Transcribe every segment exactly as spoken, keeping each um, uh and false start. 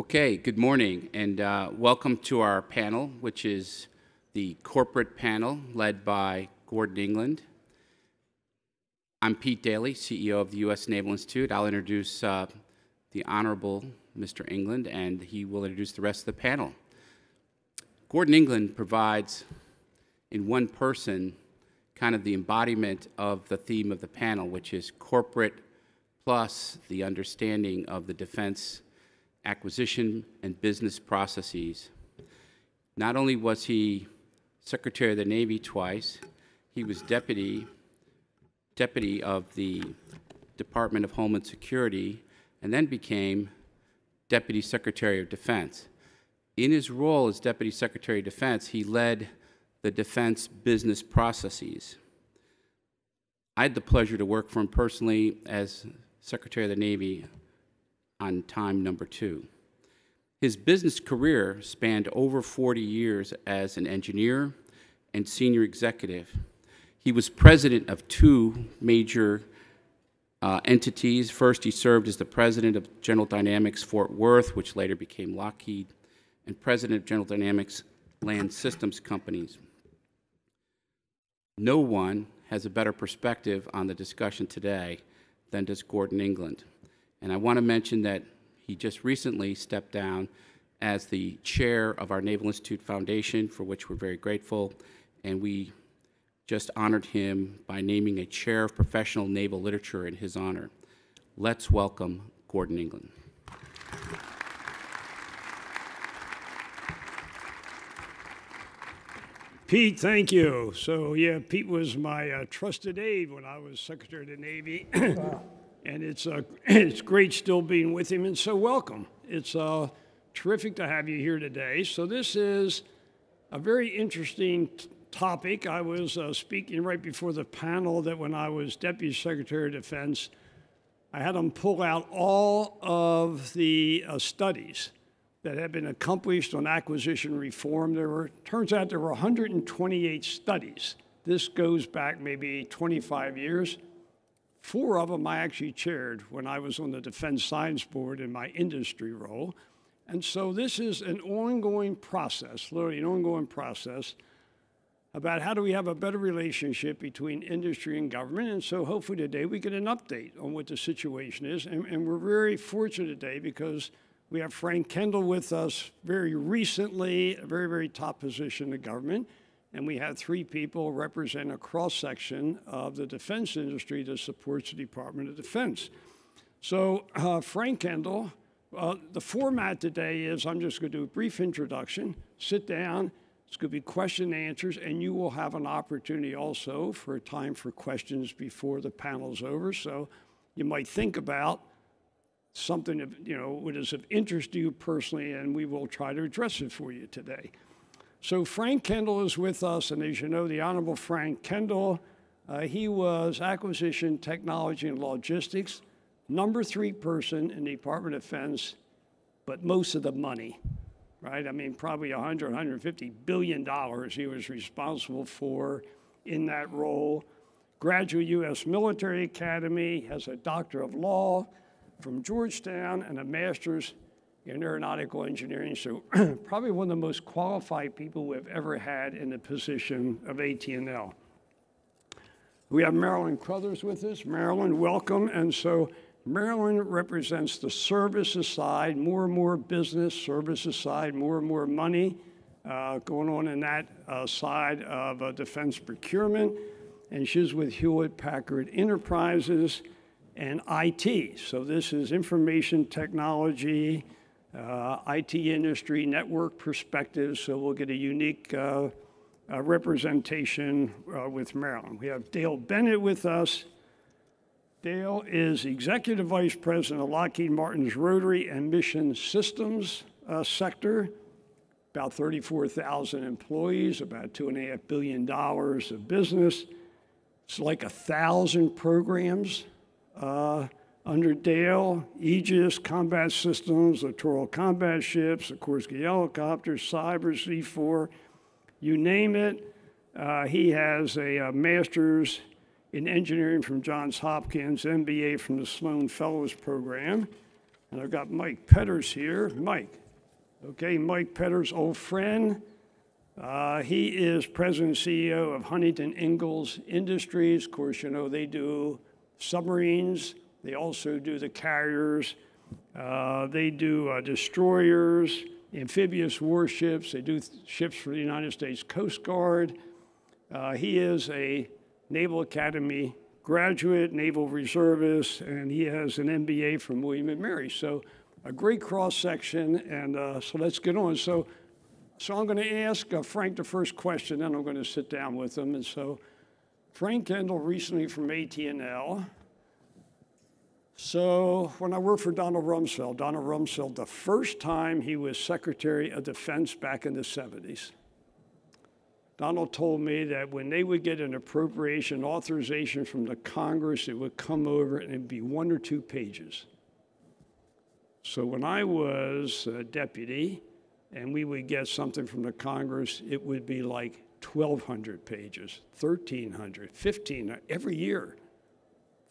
Okay, good morning, and uh, welcome to our panel, which is the corporate panel led by Gordon England. I'm Pete Daly, C E O of the U S Naval Institute. I'll introduce uh, the Honorable Mister England, and he will introduce the rest of the panel. Gordon England provides, in one person, kind of the embodiment of the theme of the panel, which is corporate plus the understanding of the defense acquisition and business processes. Not only was he Secretary of the Navy twice, he was deputy, deputy of the Department of Homeland Security, and then became Deputy Secretary of Defense. In his role as Deputy Secretary of Defense, he led the defense business processes. I had the pleasure to work for him personally as Secretary of the Navy on time number two. His business career spanned over forty years as an engineer and senior executive. He was president of two major uh, entities. First, he served as the president of General Dynamics Fort Worth, which later became Lockheed, and president of General Dynamics Land Systems companies. No one has a better perspective on the discussion today than does Gordon England. And I want to mention that he just recently stepped down as the chair of our Naval Institute Foundation, for which we're very grateful, and we just honored him by naming a chair of professional naval literature in his honor. Let's welcome Gordon England. Pete, thank you. So yeah, Pete was my uh, trusted aide when I was Secretary of the Navy, and it's uh, it's great still being with him, and so welcome. It's uh, terrific to have you here today. So this is a very interesting topic. I was uh, speaking right before the panel that when I was Deputy Secretary of Defense, I had them pull out all of the uh, studies that had been accomplished on acquisition reform. There were, turns out there were one hundred twenty-eight studies. This goes back maybe twenty-five years. Four of them I actually chaired when I was on the Defense Science Board in my industry role. And so this is an ongoing process, literally an ongoing process, about how do we have a better relationship between industry and government. And so hopefully today we get an update on what the situation is. And, and we're very fortunate today because we have Frank Kendall with us very recently, a very, very top position in government. And we have three people represent a cross-section of the defense industry that supports the Department of Defense. So uh, Frank Kendall, uh, the format today is I'm just going to do a brief introduction, sit down, it's going to be question and answers, and you will have an opportunity also for a time for questions before the panel's over. So you might think about something of, you know, what is of interest to you personally, and we will try to address it for you today. So Frank Kendall is with us, and as you know, the Honorable Frank Kendall, uh, he was Acquisition, Technology, and Logistics, number three person in the Department of Defense, but most of the money, right? I mean, probably one hundred, one hundred fifty billion dollars he was responsible for in that role. Graduate U S Military Academy, has a Doctor of Law from Georgetown and a master's in aeronautical engineering, so probably one of the most qualified people we've ever had in the position of A T and L. We have Marilyn Crouther with us. Marilyn, welcome. And so Marilyn represents the services side, more and more business, services side, more and more money uh, going on in that uh, side of uh, defense procurement. And she's with Hewlett Packard Enterprises and I T. So this is information technology, uh, I T industry, network perspectives. So we'll get a unique uh, uh, representation uh, with Marilyn. We have Dale Bennett with us. Dale is Executive Vice President of Lockheed Martin's Rotary and Mission Systems uh, sector, about thirty-four thousand employees, about two and a half billion dollars of business. It's like a thousand programs. Uh, under Dale, Aegis, combat systems, Littoral Combat Ships, the Korsky Helicopters, Cyber, C four, you name it. Uh, he has a, a master's in engineering from Johns Hopkins, M B A from the Sloan Fellows Program. And I've got Mike Petters here. Mike, okay, Mike Petters, old friend. Uh, he is president and C E O of Huntington Ingalls Industries. Of course, you know, they do submarines. They also do the carriers. Uh, they do uh, destroyers, amphibious warships. They do th ships for the United States Coast Guard. Uh, he is a Naval Academy graduate, Naval Reservist, and he has an M B A from William and Mary. So a great cross-section, and uh, so let's get on. So, so I'm going to ask uh, Frank the first question, then I'm going to sit down with him. And so Frank Kendall, recently from A T and L. So when I worked for Donald Rumsfeld, Donald Rumsfeld, the first time he was Secretary of Defense back in the seventies, Donald told me that when they would get an appropriation authorization from the Congress, it would come over and it'd be one or two pages. So when I was a deputy and we would get something from the Congress, it would be like twelve hundred pages, thirteen hundred, fifteen hundred, every year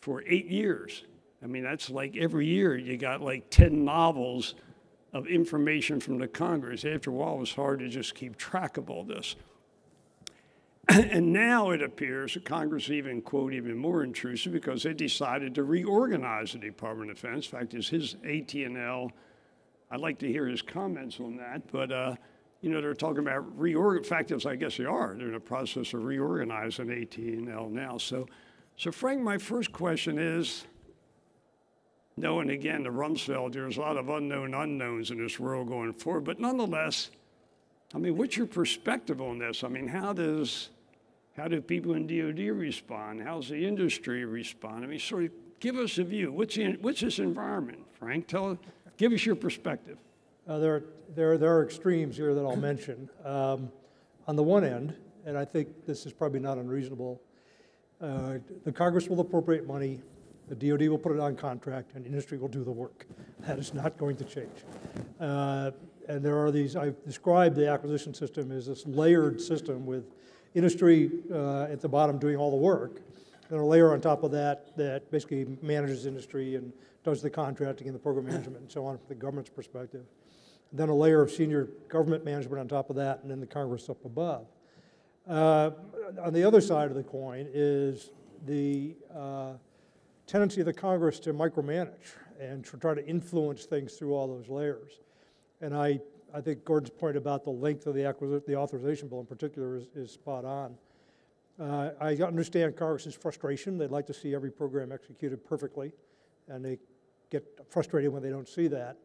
for eight years. I mean, that's like every year you got like ten novels of information from the Congress. After a while, it was hard to just keep track of all this. And now it appears that Congress even, quote, even more intrusive because they decided to reorganize the Department of Defense. In fact, it's his A T and L. I'd like to hear his comments on that. But, uh, you know, they're talking about reorg. In fact, I guess they are. They're in the process of reorganizing A T and L now. So, so Frank, my first question is, knowing again the Rumsfeld, there's a lot of unknown unknowns in this world going forward. But nonetheless, I mean, what's your perspective on this? I mean, how does... How do people in D O D respond? How's the industry respond? I mean, sort of give us a view. What's in, what's this environment, Frank? Tell, give us your perspective. Uh, there, are, there, are, there are extremes here that I'll mention. Um, on the one end, and I think this is probably not unreasonable, uh, the Congress will appropriate money, the D O D will put it on contract, and industry will do the work. That is not going to change. Uh, and there are these, I've described the acquisition system as this layered system with industry uh, at the bottom doing all the work, and a layer on top of that that basically manages industry and does the contracting and the program management and so on from the government's perspective. And then a layer of senior government management on top of that, and then the Congress up above. Uh, on the other side of the coin is the uh, tendency of the Congress to micromanage and to try to influence things through all those layers. And I I think Gordon's point about the length of the, acquisition, the authorization bill in particular is, is spot on. Uh, I understand Congress's frustration. They'd like to see every program executed perfectly, and they get frustrated when they don't see that.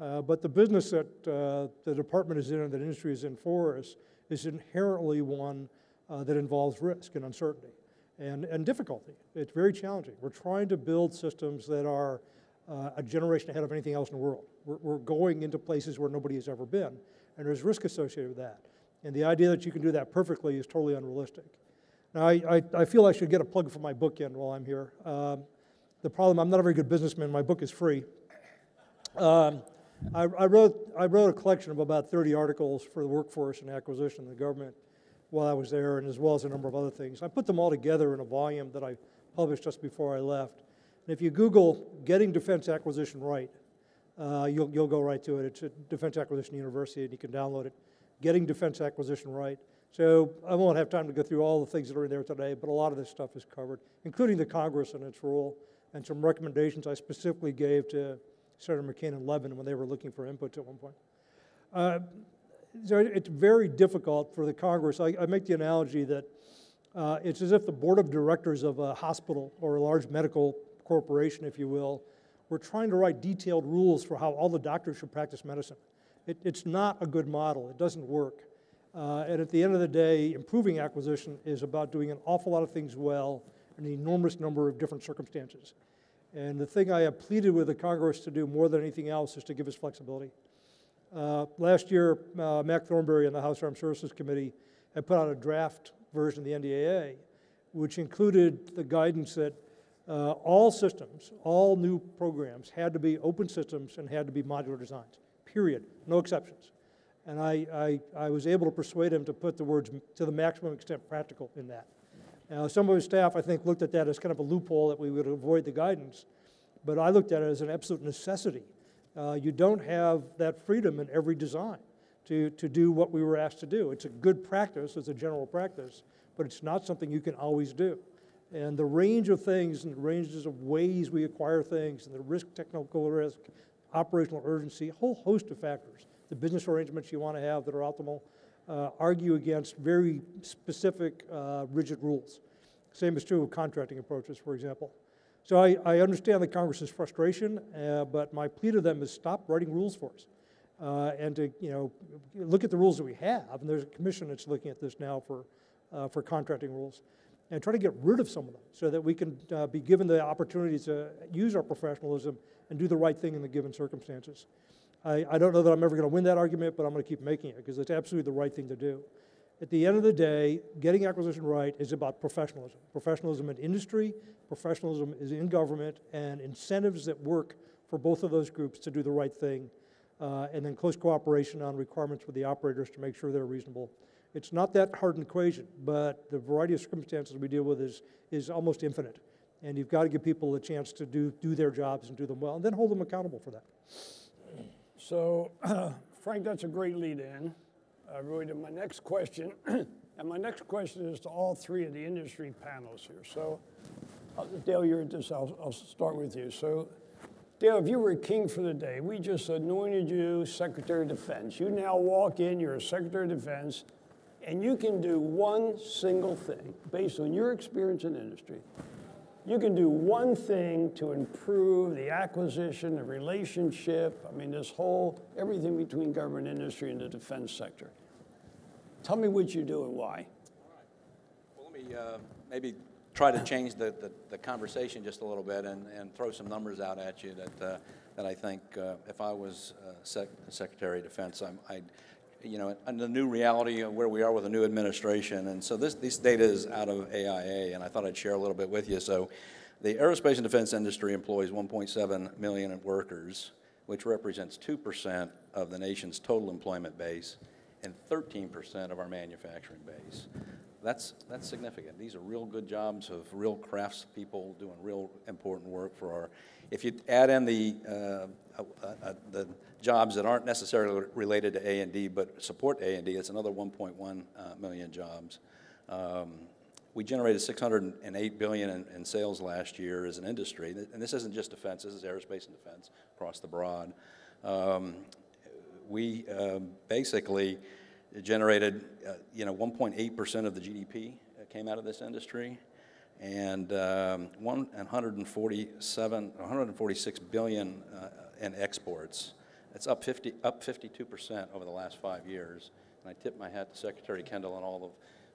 Uh, but the business that uh, the department is in and that industry is in for us is inherently one uh, that involves risk and uncertainty and, and difficulty. It's very challenging. We're trying to build systems that are uh, a generation ahead of anything else in the world. We're going into places where nobody has ever been, and there's risk associated with that. And the idea that you can do that perfectly is totally unrealistic. Now, I, I, I feel I should get a plug for my book in while I'm here. Um, the problem, I'm not a very good businessman. My book is free. Um, I, I, wrote, I wrote a collection of about thirty articles for the workforce and acquisition of the government while I was there, and as well as a number of other things. I put them all together in a volume that I published just before I left. And if you Google getting defense acquisition right, Uh, you'll, you'll go right to it. It's at Defense Acquisition University, and you can download it. Getting Defense Acquisition Right. So I won't have time to go through all the things that are in there today, but a lot of this stuff is covered, including the Congress and its role, and some recommendations I specifically gave to Senator McCain and Levin when they were looking for input at one point. Uh, so it's very difficult for the Congress. I, I make the analogy that uh, it's as if the board of directors of a hospital or a large medical corporation, if you will, we're trying to write detailed rules for how all the doctors should practice medicine. It, it's not a good model. It doesn't work. Uh, and at the end of the day, improving acquisition is about doing an awful lot of things well in an enormous number of different circumstances. And the thing I have pleaded with the Congress to do more than anything else is to give us flexibility. Uh, last year, uh, Mac Thornberry and the House Armed Services Committee had put out a draft version of the N D A A, which included the guidance that Uh, all systems, all new programs had to be open systems and had to be modular designs, period, no exceptions. And I, I, I was able to persuade him to put the words to the maximum extent practical in that. Now, some of his staff, I think, looked at that as kind of a loophole that we would avoid the guidance, but I looked at it as an absolute necessity Uh, you don't have that freedom in every design to, to do what we were asked to do. It's a good practice, it's a general practice, but it's not something you can always do. And the range of things and the ranges of ways we acquire things and the risk, technical risk, operational urgency, a whole host of factors, the business arrangements you want to have that are optimal, uh, argue against very specific uh, rigid rules. Same is true of contracting approaches, for example. So I, I understand the Congress's frustration, uh, but my plea to them is stop writing rules for us, uh, and to you know look at the rules that we have. And there's a commission that's looking at this now for uh, for contracting rules, and try to get rid of some of them so that we can uh, be given the opportunity to use our professionalism and do the right thing in the given circumstances. I, I don't know that I'm ever going to win that argument, but I'm going to keep making it because it's absolutely the right thing to do. At the end of the day, getting acquisition right is about professionalism. Professionalism in industry, professionalism is in government, and incentives that work for both of those groups to do the right thing, uh, and then close cooperation on requirements with the operators to make sure they're reasonable. It's not that hard an equation, but the variety of circumstances we deal with is, is almost infinite. And you've got to give people a chance to do, do their jobs and do them well, and then hold them accountable for that. So, uh, Frank, that's a great lead-in. Uh, really to my next question, and my next question is to all three of the industry panels here. So, uh, Dale, you're at this, I'll, I'll start with you. So, Dale, if you were king for the day, we just anointed you Secretary of Defense. You now walk in, you're a Secretary of Defense, and you can do one single thing, based on your experience in industry. You can do one thing to improve the acquisition, the relationship, I mean, this whole, everything between government industry and the defense sector. Tell me what you do and why. All right. Well, let me uh, maybe try to change the, the, the conversation just a little bit and, and throw some numbers out at you that, uh, that I think uh, if I was uh, sec Secretary of Defense, I'm, I'd, you know, and the new reality of where we are with a new administration. And so this, this data is out of A I A, and I thought I'd share a little bit with you. So the aerospace and defense industry employs one point seven million workers, which represents two percent of the nation's total employment base and thirteen percent of our manufacturing base. That's, that's significant. These are real good jobs of real craftspeople doing real important work for our, if you add in the, uh, uh, uh, the jobs that aren't necessarily related to A and D but support A and D, it's another one point one uh, million jobs. Um, we generated six hundred eight billion dollars in, in sales last year as an industry, and this isn't just defense, this is aerospace and defense across the broad. Um, we uh, basically, it generated, uh, you know, one point eight percent of the G D P came out of this industry, and um, one hundred forty-seven, one hundred forty-six billion uh, in exports. It's up fifty, up fifty-two percent over the last five years. And I tip my hat to Secretary Kendall and all of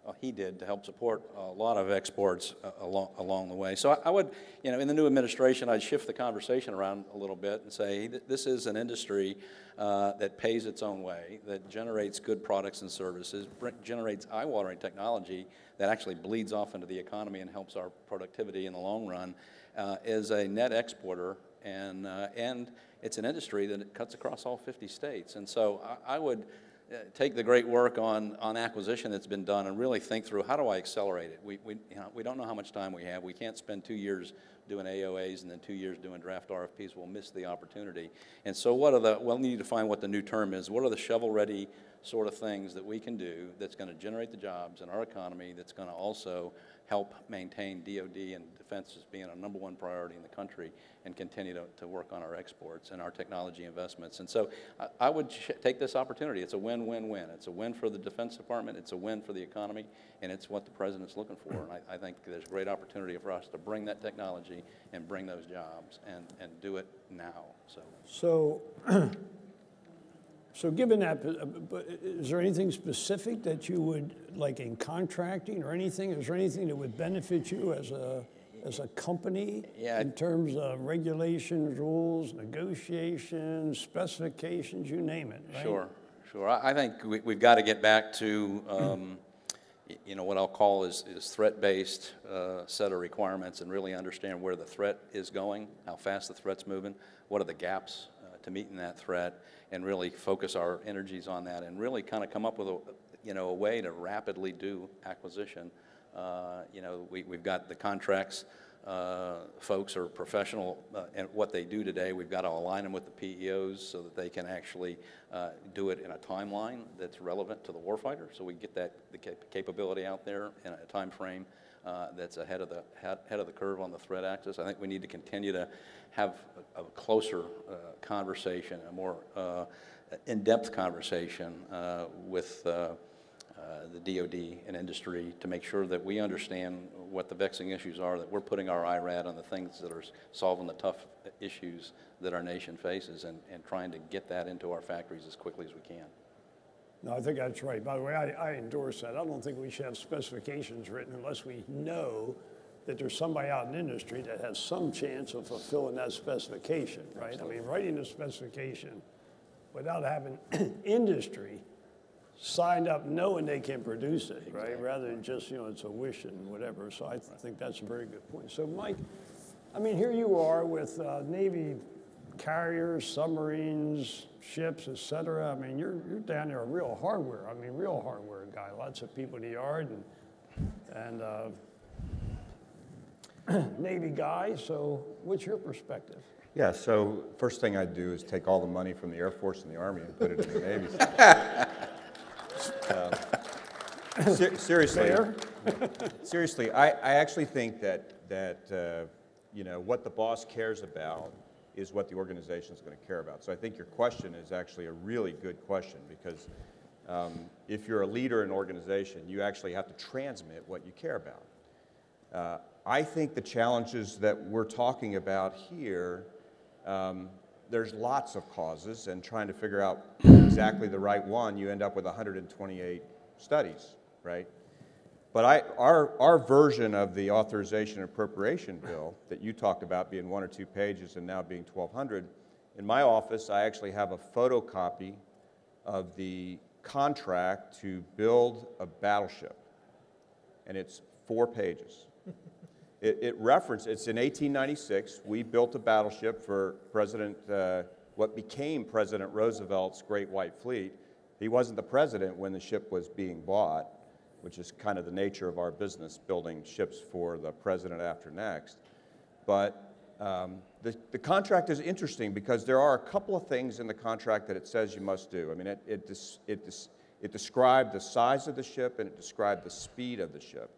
uh, he did to help support a lot of exports uh, along along the way. So I, I would, you know, in the new administration, I'd shift the conversation around a little bit and say this is an industry. Uh, that pays its own way, that generates good products and services, generates eye-watering technology that actually bleeds off into the economy and helps our productivity in the long run, uh, is a net exporter, and, uh, and it's an industry that cuts across all fifty states. And so I, I would uh, take the great work on, on acquisition that's been done and really think through how do I accelerate it. We, we, you know, we don't know how much time we have. We can't spend two years doing A O As and then two years doing draft R F Ps, we'll miss the opportunity. And so what are the, we'll need to find what the new term is. What are the shovel-ready sort of things that we can do that's going to generate the jobs in our economy, that's going to also help maintain D O D and defense as being our number one priority in the country and continue to, to work on our exports and our technology investments. And so I, I would sh take this opportunity. It's a win-win-win. It's a win for the Defense Department, it's a win for the economy, and it's what the President's looking for. And I, I think there's a great opportunity for us to bring that technology and bring those jobs and, and do it now. So, so, so given that, is there anything specific that you would, like in contracting or anything, is there anything that would benefit you as a, as a company yeah. in terms of regulations, rules, negotiations, specifications, you name it, right? Sure, sure. I think we, we've got to get back to, um, you know, what I'll call is, is threat-based uh, set of requirements and really understand where the threat is going, how fast the threat's moving, what are the gaps uh, to meeting that threat, and really focus our energies on that and really kind of come up with a, you know, a way to rapidly do acquisition. Uh, you know, we, we've got the contracts uh, folks are professional uh, in what they do today. We've got to align them with the P E Os so that they can actually uh, do it in a timeline that's relevant to the warfighter, so we get that the cap capability out there in a time frame uh, that's ahead of the head of the curve on the threat axis. I think we need to continue to have a, a closer uh, conversation, a more uh, in-depth conversation uh, with uh, Uh, the D O D and industry to make sure that we understand what the vexing issues are, that we're putting our I RAD on the things that are solving the tough issues that our nation faces, and, and trying to get that into our factories as quickly as we can. No, I think that's right. By the way, I, I endorse that. I don't think we should have specifications written unless we know that there's somebody out in industry that has some chance of fulfilling that specification, right? Absolutely. I mean, writing a specification without having industry signed up knowing they can produce it, right? Exactly. Rather than just, you know, it's a wish and whatever. So I th right. think that's a very good point. So Mike, I mean, here you are with uh, Navy carriers, submarines, ships, et cetera. I mean, you're, you're down there a real hardware, I mean, real hardware guy. Lots of people in the yard and, and uh, Navy guy. So what's your perspective? Yeah, so first thing I'd do is take all the money from the Air Force and the Army and put it in the Navy. Uh, ser seriously, seriously, I, I actually think that that uh, you know, what the boss cares about is what the organization is going to care about. So I think your question is actually a really good question, because um, if you're a leader in an organization, you actually have to transmit what you care about. Uh, I think the challenges that we're talking about here, um, there's lots of causes, and trying to figure out exactly the right one, you end up with one hundred twenty-eight studies, right? But I, our, our version of the authorization and appropriation bill that you talked about being one or two pages and now being twelve hundred, in my office I actually have a photocopy of the contract to build a battleship, and it's four pages. It, it referenced, it's in eighteen ninety-six, we built a battleship for President, uh, what became President Roosevelt's Great White Fleet. He wasn't the president when the ship was being bought, which is kind of the nature of our business, building ships for the president after next. But um, the, the contract is interesting because there are a couple of things in the contract that it says you must do. I mean, it, it, des it, des it described the size of the ship, and it described the speed of the ship.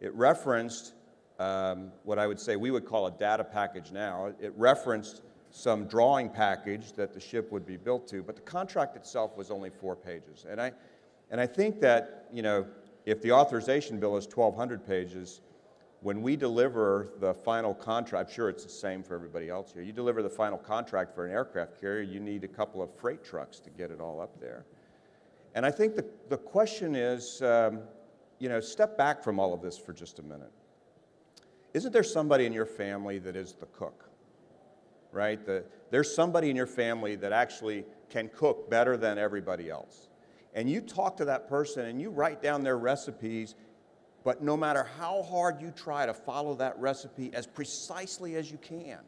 It referenced Um, what I would say we would call a data package now. It referenced some drawing package that the ship would be built to, but the contract itself was only four pages. And I, and I think that, you know, if the authorization bill is twelve hundred pages, when we deliver the final contract, I'm sure it's the same for everybody else here, you deliver the final contract for an aircraft carrier, you need a couple of freight trucks to get it all up there. And I think the, the question is, um, you know, step back from all of this for just a minute. Isn't there somebody in your family that is the cook, right? The, there's somebody in your family that actually can cook better than everybody else. And you talk to that person and you write down their recipes, but no matter how hard you try to follow that recipe as precisely as you can,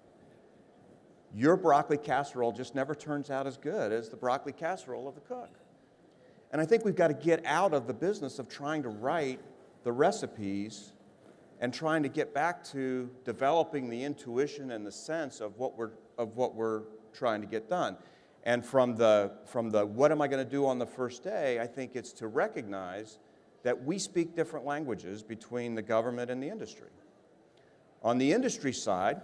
your broccoli casserole just never turns out as good as the broccoli casserole of the cook. And I think we've got to get out of the business of trying to write the recipes and trying to get back to developing the intuition and the sense of what we're, of what we're trying to get done. And from the, from the what am I going to do on the first day, I think it's to recognize that we speak different languages between the government and the industry. On the industry side,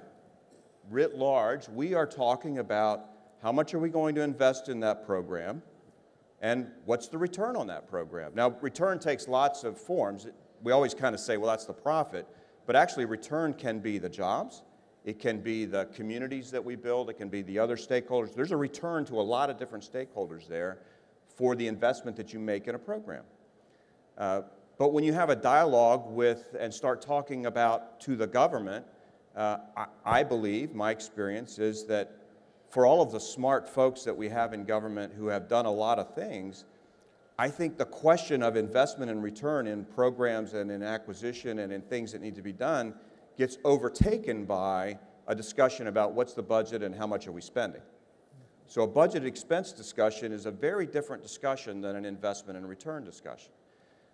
writ large, we are talking about how much are we going to invest in that program and what's the return on that program. Now, return takes lots of forms. It, We always kind of say, well, that's the profit, but actually return can be the jobs, it can be the communities that we build, it can be the other stakeholders. There's a return to a lot of different stakeholders there for the investment that you make in a program. Uh, but when you have a dialogue with and start talking about to the government, uh, I, I believe, my experience is that for all of the smart folks that we have in government who have done a lot of things, I think the question of investment and return in programs and in acquisition and in things that need to be done gets overtaken by a discussion about what's the budget and how much are we spending. So a budget expense discussion is a very different discussion than an investment and return discussion.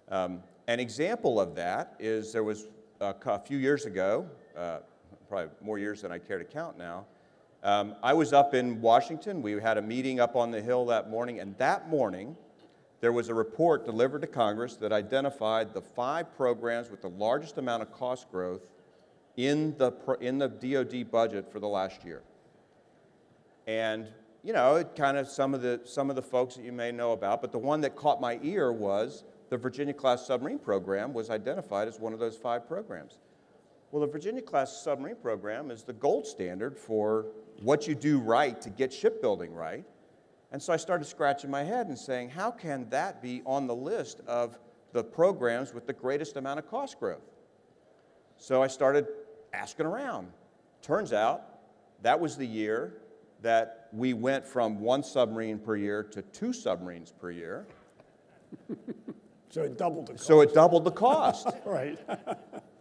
Um, an example of that is there was a, a few years ago, uh, probably more years than I care to count now. Um, I was up in Washington. We had a meeting up on the Hill that morning, and that morning there was a report delivered to Congress that identified the five programs with the largest amount of cost growth in the, in the D O D budget for the last year. And, you know, it kind of some of the, some of the folks that you may know about, but the one that caught my ear was the Virginia class submarine program was identified as one of those five programs. Well, the Virginia class submarine program is the gold standard for what you do right to get shipbuilding right. And so I started scratching my head and saying, how can that be on the list of the programs with the greatest amount of cost growth? So I started asking around. Turns out that was the year that we went from one submarine per year to two submarines per year. So it doubled the cost. So it doubled the cost. Right.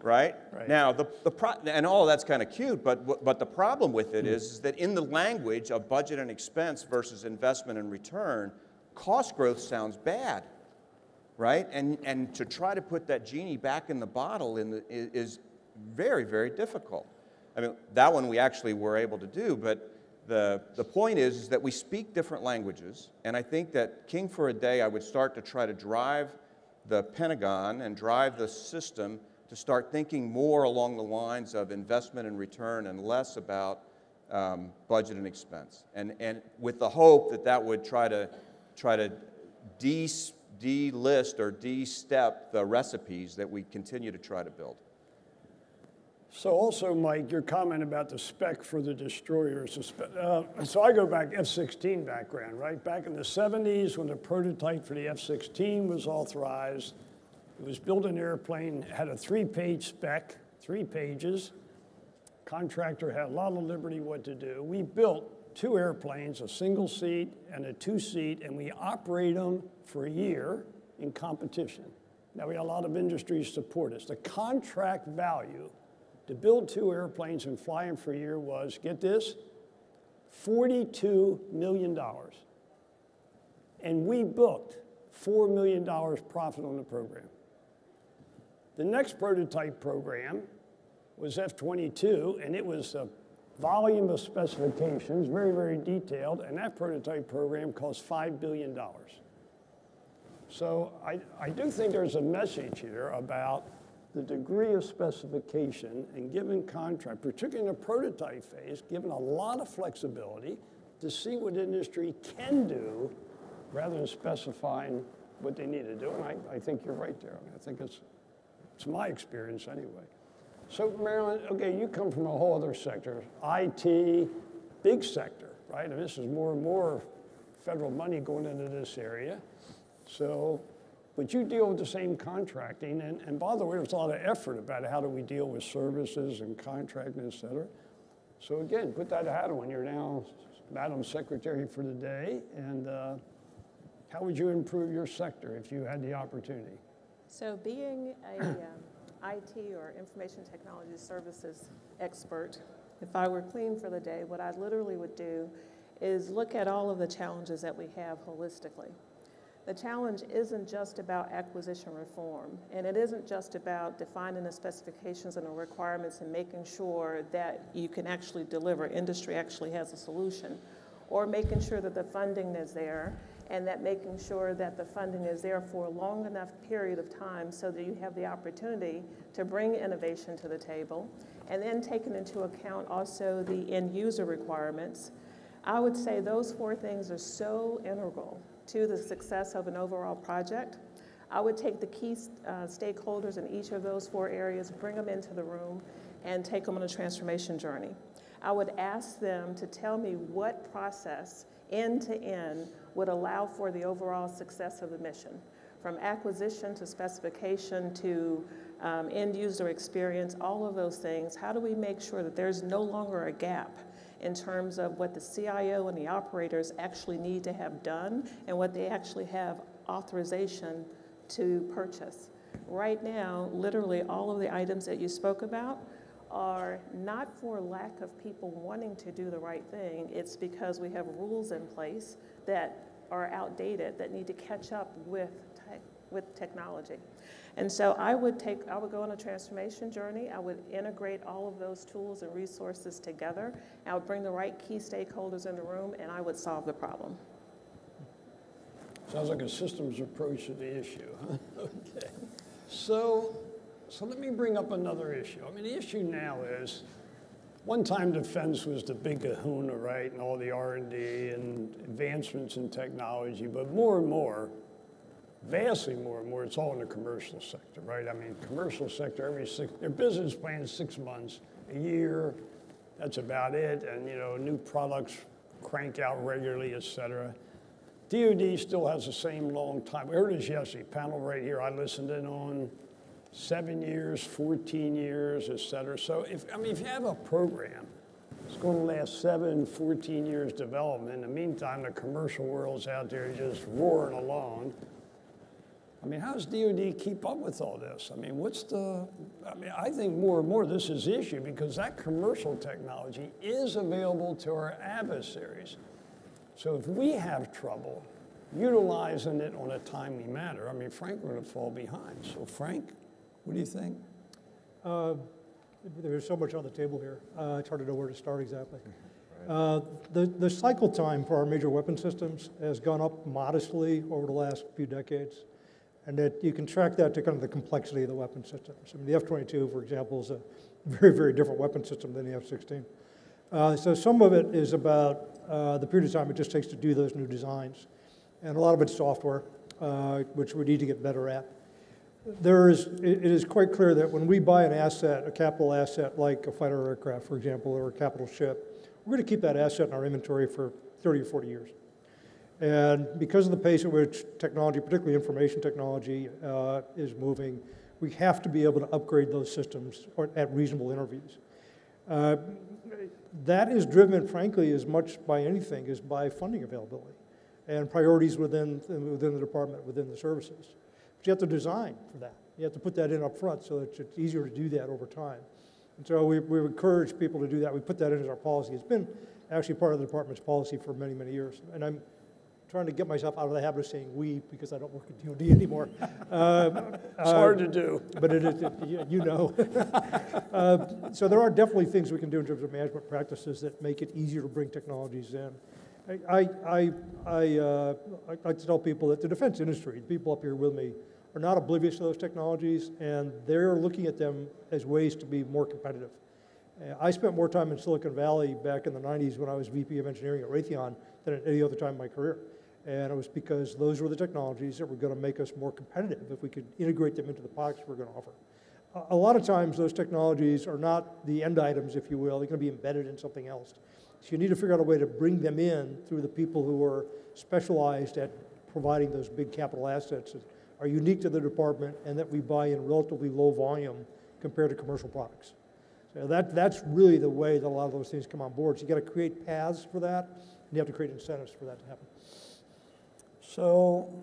Right? Right. Now, the, the pro and all of that's kind of cute, but, but the problem with it mm. is, is that in the language of budget and expense versus investment and return, cost growth sounds bad. Right? And, and to try to put that genie back in the bottle in the, is very, very difficult. I mean, that one we actually were able to do, but the, the point is, is that we speak different languages, and I think that king for a day I would start to try to drive the Pentagon and drive the system to start thinking more along the lines of investment and return and less about um, budget and expense. And, and with the hope that that would try to, try to de- de-list or de-step the recipes that we continue to try to build. So also, Mike, your comment about the spec for the destroyers. Uh, so I go back F sixteen background, right? Back in the seventies when the prototype for the F sixteen was authorized, it was built an airplane, had a three-page spec, three pages. Contractor had a lot of liberty what to do. We built two airplanes, a single seat and a two-seat, and we operated them for a year in competition. Now, we had a lot of industries support us. The contract value to build two airplanes and fly them for a year was, get this, forty-two million dollars. And we booked four million dollars profit on the program. The next prototype program was F twenty-two, and it was a volume of specifications, very, very detailed, and that prototype program cost five billion dollars. So I, I do think there's a message here about the degree of specification and given contract, particularly in the prototype phase, given a lot of flexibility to see what industry can do rather than specifying what they need to do. And I, I think you're right there. I mean, I think it's, it's my experience anyway. So Marilyn, okay, you come from a whole other sector, I T, big sector, right? And this is more and more federal money going into this area. So, but you deal with the same contracting, and, and by the way, there's a lot of effort about how do we deal with services and contracting, et cetera. So again, put that hat on. You're now Madam Secretary for the day, and uh, how would you improve your sector if you had the opportunity? So being a um, I T or information technology services expert, if I were clean for the day, what I literally would do is look at all of the challenges that we have holistically. The challenge isn't just about acquisition reform, and it isn't just about defining the specifications and the requirements and making sure that you can actually deliver, industry actually has a solution, or making sure that the funding is there, and that making sure that the funding is there for a long enough period of time so that you have the opportunity to bring innovation to the table, and then taking into account also the end user requirements. I would say those four things are so integral to the success of an overall project. I would take the key uh, stakeholders in each of those four areas, bring them into the room, and take them on a transformation journey. I would ask them to tell me what process, end to end, would allow for the overall success of the mission, from acquisition to specification to um, end user experience, all of those things. How do we make sure that there's no longer a gap in terms of what the C I O and the operators actually need to have done and what they actually have authorization to purchase? Right now, literally all of the items that you spoke about are not for lack of people wanting to do the right thing, it's because we have rules in place that are outdated that need to catch up with with technology. And so I would take, I would go on a transformation journey. I would integrate all of those tools and resources together. I would bring the right key stakeholders in the room, and I would solve the problem. Sounds like a systems approach to the issue, huh? Okay. So, so let me bring up another issue. I mean, the issue now is, one time defense was the big kahuna, right, and all the R and D and advancements in technology, but more and more, vastly more and more, it's all in the commercial sector, right? I mean, commercial sector, every six, their business plan is six months, a year, that's about it, and you know, new products crank out regularly, et cetera. D O D still has the same long time. Here it is yesterday, panel right here, I listened in on seven years, fourteen years, et cetera. So if, I mean, if you have a program, it's going to last seven, fourteen years development. In the meantime, the commercial world's out there just roaring along. I mean, how does D O D keep up with all this? I mean, what's the, I mean, I think more and more this is the issue because that commercial technology is available to our adversaries. So if we have trouble utilizing it on a timely manner, I mean, Frank, we're going to fall behind. So Frank, what do you think? Uh, there's so much on the table here. Uh, it's hard to know where to start exactly. Right. Uh, the, the cycle time for our major weapon systems has gone up modestly over the last few decades. And that you can track that to kind of the complexity of the weapon systems. I mean, the F twenty-two, for example, is a very, very different weapon system than the F sixteen. Uh, so some of it is about uh, the period of time it just takes to do those new designs. And a lot of it's software, uh, which we need to get better at. There is, it is quite clear that when we buy an asset, a capital asset like a fighter aircraft, for example, or a capital ship, we're going to keep that asset in our inventory for thirty or forty years. And because of the pace at which technology, particularly information technology, uh, is moving, we have to be able to upgrade those systems or at reasonable intervals. Uh, that is driven, frankly, as much by anything as by funding availability and priorities within, within the department, within the services. But you have to design for that. You have to put that in up front so that it's easier to do that over time. And so we, we encourage people to do that. We put that into our policy. It's been actually part of the department's policy for many, many years. And I'm trying to get myself out of the habit of saying we because I don't work at D O D anymore. Uh, it's hard uh, to do. But it is, you know. uh, so there are definitely things we can do in terms of management practices that make it easier to bring technologies in. I, I, I, uh, I like to tell people that the defense industry, the people up here with me, are not oblivious to those technologies, and they're looking at them as ways to be more competitive. Uh, I spent more time in Silicon Valley back in the nineties when I was V P of Engineering at Raytheon than at any other time in my career. And it was because those were the technologies that were going to make us more competitive if we could integrate them into the products we're going to offer. A, a lot of times those technologies are not the end items, if you will. They're going to be embedded in something else. So you need to figure out a way to bring them in through the people who are specialized at providing those big capital assets that are unique to the department and that we buy in relatively low volume compared to commercial products. So that, that's really the way that a lot of those things come on board. So you got to create paths for that, and you have to create incentives for that to happen. So,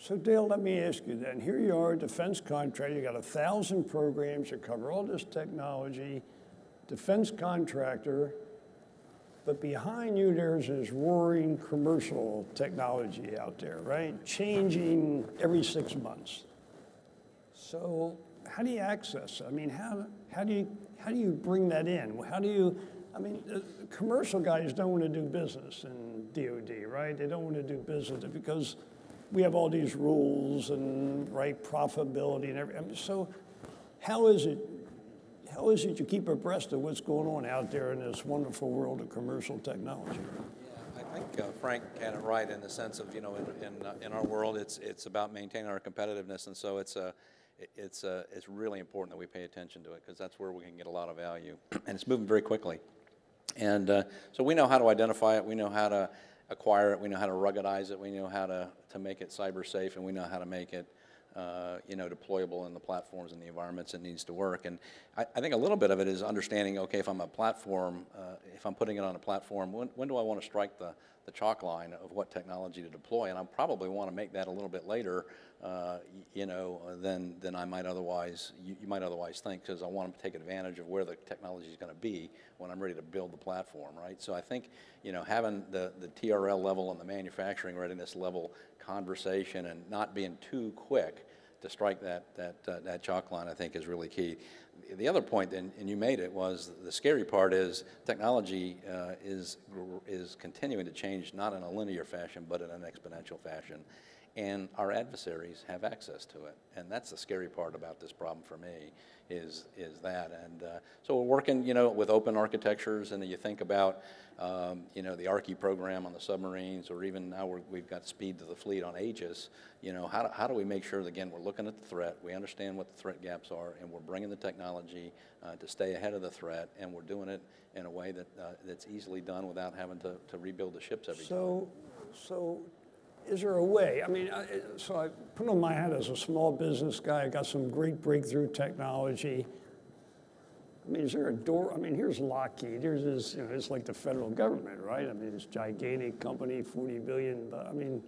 so Dale, let me ask you then. Here you are, defense contract. You got a thousand programs that cover all this technology, defense contractor. But behind you, there's this roaring commercial technology out there, right? Changing every six months. So how do you access it? I mean, how, how, do you, how do you bring that in? How do you, I mean, the commercial guys don't want to do business in D O D, right? They don't want to do business because we have all these rules and, right, profitability and everything. I mean, so how is it? How is it you keep abreast of what's going on out there in this wonderful world of commercial technology? Yeah, I think uh, Frank had it right in the sense of, you know, in in, uh, in our world, it's it's about maintaining our competitiveness, and so it's a uh, it's a uh, it's really important that we pay attention to it because that's where we can get a lot of value, and it's moving very quickly, and uh, so we know how to identify it, we know how to acquire it, we know how to ruggedize it, we know how to to make it cyber safe, and we know how to make it. Uh, you know, deployable in the platforms and the environments it needs to work. And I, I think a little bit of it is understanding, okay, if I'm a platform, uh, if I'm putting it on a platform, when, when do I want to strike the, the chalk line of what technology to deploy, and I probably want to make that a little bit later, uh, you know, than than I might otherwise you, you might otherwise think, because I want to take advantage of where the technology is going to be when I'm ready to build the platform, right? So I think, you know, having the the T R L level and the manufacturing readiness level conversation and not being too quick to strike that that uh, that chalk line, I think, is really key. The other point, and, and you made it, was the scary part is technology uh, is is continuing to change, not in a linear fashion, but in an exponential fashion, and our adversaries have access to it, and that's the scary part about this problem for me, is is that. And uh, so we're working, you know, with open architectures, and you think about, um, you know, the Archie program on the submarines, or even now we're, we've got Speed to the Fleet on Aegis. You know, how do, how do we make sure that, again, we're looking at the threat, we understand what the threat gaps are, and we're bringing the technology uh, to stay ahead of the threat, and we're doing it in a way that uh, that's easily done without having to, to rebuild the ships every so, time. So, is there a way? I mean, I, so I put on my hat as a small business guy, I got some great breakthrough technology. I mean, is there a door? I mean, here's Lockheed. Here's this, you know, it's like the federal government, right? I mean, this gigantic company, forty billion. But I mean,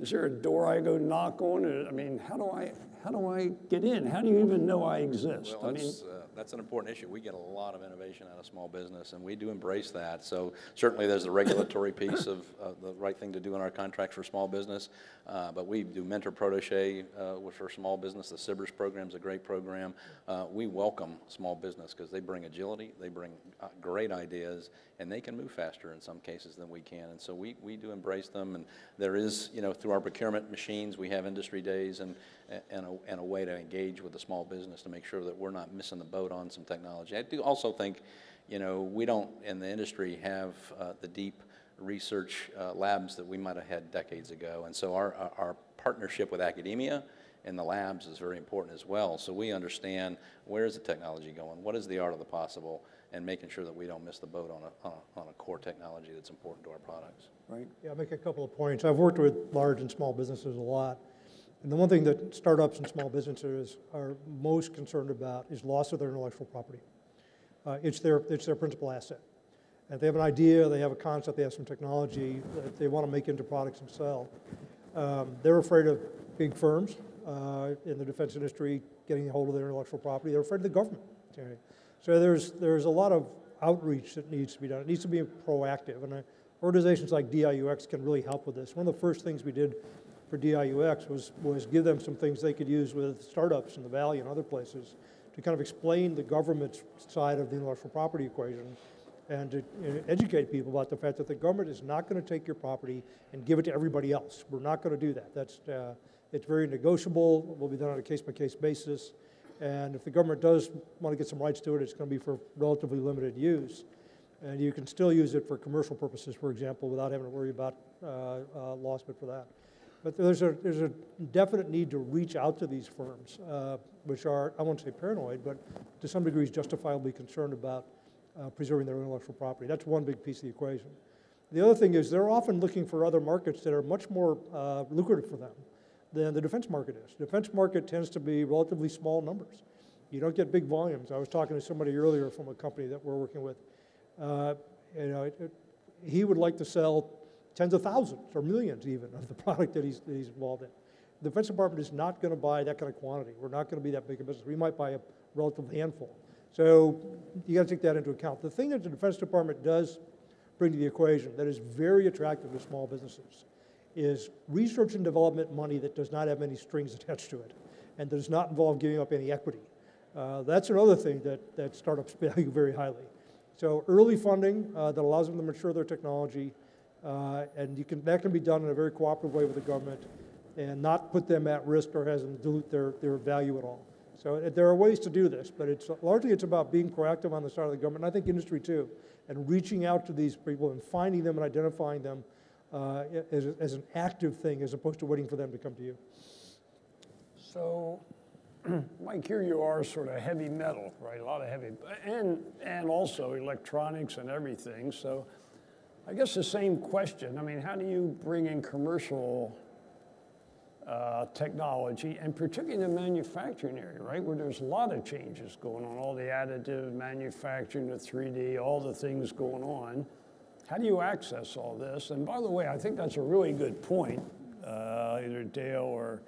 is there a door I go knock on? I mean, how do I how do I get in? How do you even know I exist? Well, I mean, uh, that's an important issue. We get a lot of innovation out of small business, and we do embrace that. So certainly, there's the regulatory piece of uh, the right thing to do in our contracts for small business. Uh, but we do mentor protege uh, for small business. The SBIRS program is a great program. Uh, we welcome small business because they bring agility, they bring uh, great ideas, and they can move faster in some cases than we can. And so we we do embrace them. And there is, you know, through our procurement machines, we have industry days and and a, and a way to engage with the small business to make sure that we're not missing the boat on some technology. I do also think, you know, we don't in the industry have uh, the deep research uh, labs that we might have had decades ago, and so our, our partnership with academia and the labs is very important as well. So we understand where is the technology going, what is the art of the possible, and making sure that we don't miss the boat on a, on a, on a core technology that's important to our products. Right. Yeah, I'll make a couple of points. I've worked with large and small businesses a lot. And the one thing that startups and small businesses are most concerned about is loss of their intellectual property. Uh, it's, their, it's their principal asset. And if they have an idea, they have a concept, they have some technology that they want to make into products and sell. Um, they're afraid of big firms uh, in the defense industry getting a hold of their intellectual property. They're afraid of the government. So there's, there's a lot of outreach that needs to be done. It needs to be proactive. And uh, organizations like D I U X can really help with this. One of the first things we did for D I U X was, was give them some things they could use with startups in the Valley and other places to kind of explain the government's side of the intellectual property equation and to, you know, educate people about the fact that the government is not going to take your property and give it to everybody else. We're not going to do that. That's, uh, it's very negotiable. It will be done on a case-by-case basis. And if the government does want to get some rights to it, it's going to be for relatively limited use. And you can still use it for commercial purposes, for example, without having to worry about uh, uh, loss but for that. But there's a, there's a definite need to reach out to these firms, uh, which are, I won't say paranoid, but to some degree justifiably concerned about uh, preserving their intellectual property. That's one big piece of the equation. The other thing is they're often looking for other markets that are much more uh, lucrative for them than the defense market is. The defense market tends to be relatively small numbers. You don't get big volumes. I was talking to somebody earlier from a company that we're working with. Uh, you know, it, it, he would like to sell tens of thousands or millions even of the product that he's, that he's involved in. The Defense Department is not going to buy that kind of quantity. We're not going to be that big a business. We might buy a relative handful. So you got to take that into account. The thing that the Defense Department does bring to the equation that is very attractive to small businesses is research and development money that does not have any strings attached to it and does not involve giving up any equity. Uh, that's another thing that, that startups value very highly. So early funding uh, that allows them to mature their technology. Uh, and you can, that can be done in a very cooperative way with the government and not put them at risk or has them dilute their, their value at all. So uh, there are ways to do this, but it's, largely it's about being proactive on the side of the government, and I think industry too, and reaching out to these people and finding them and identifying them uh, as, as an active thing as opposed to waiting for them to come to you. So, Mike, here you are, sort of heavy metal, right? A lot of heavy, and, and also electronics and everything. So, I guess the same question. I mean, how do you bring in commercial uh, technology, and particularly in the manufacturing area, right, where there's a lot of changes going on, all the additive manufacturing, the three D, all the things going on. How do you access all this? And by the way, I think that's a really good point, uh, either Dale or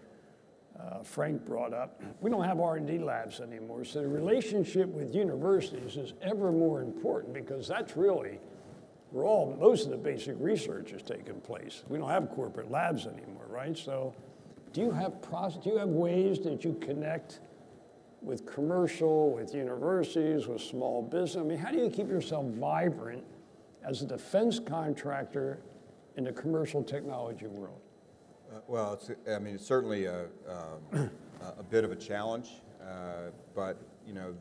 uh, Frank brought up. We don't have R and D labs anymore, so the relationship with universities is ever more important, because that's really where all, most of the basic research is taking place. We don't have corporate labs anymore, right? So do you have process, do you have ways that you connect with commercial, with universities, with small business? I mean, how do you keep yourself vibrant as a defense contractor in the commercial technology world? Uh, well, it's, I mean, it's certainly a, um, a bit of a challenge, uh, but, you know,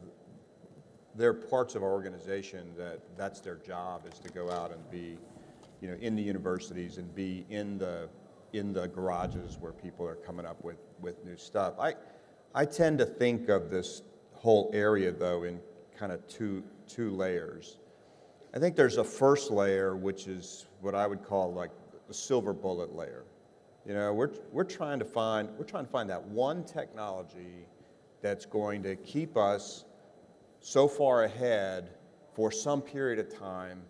there are parts of our organization that that's their job, is to go out and be, you know, in the universities and be in the, in the garages where people are coming up with, with new stuff. I, I tend to think of this whole area, though, in kind of two, two layers. I think there's a first layer, which is what I would call like the silver bullet layer. You know, we're, we're trying to find, we're trying to find that one technology that's going to keep us so far ahead for some period of time.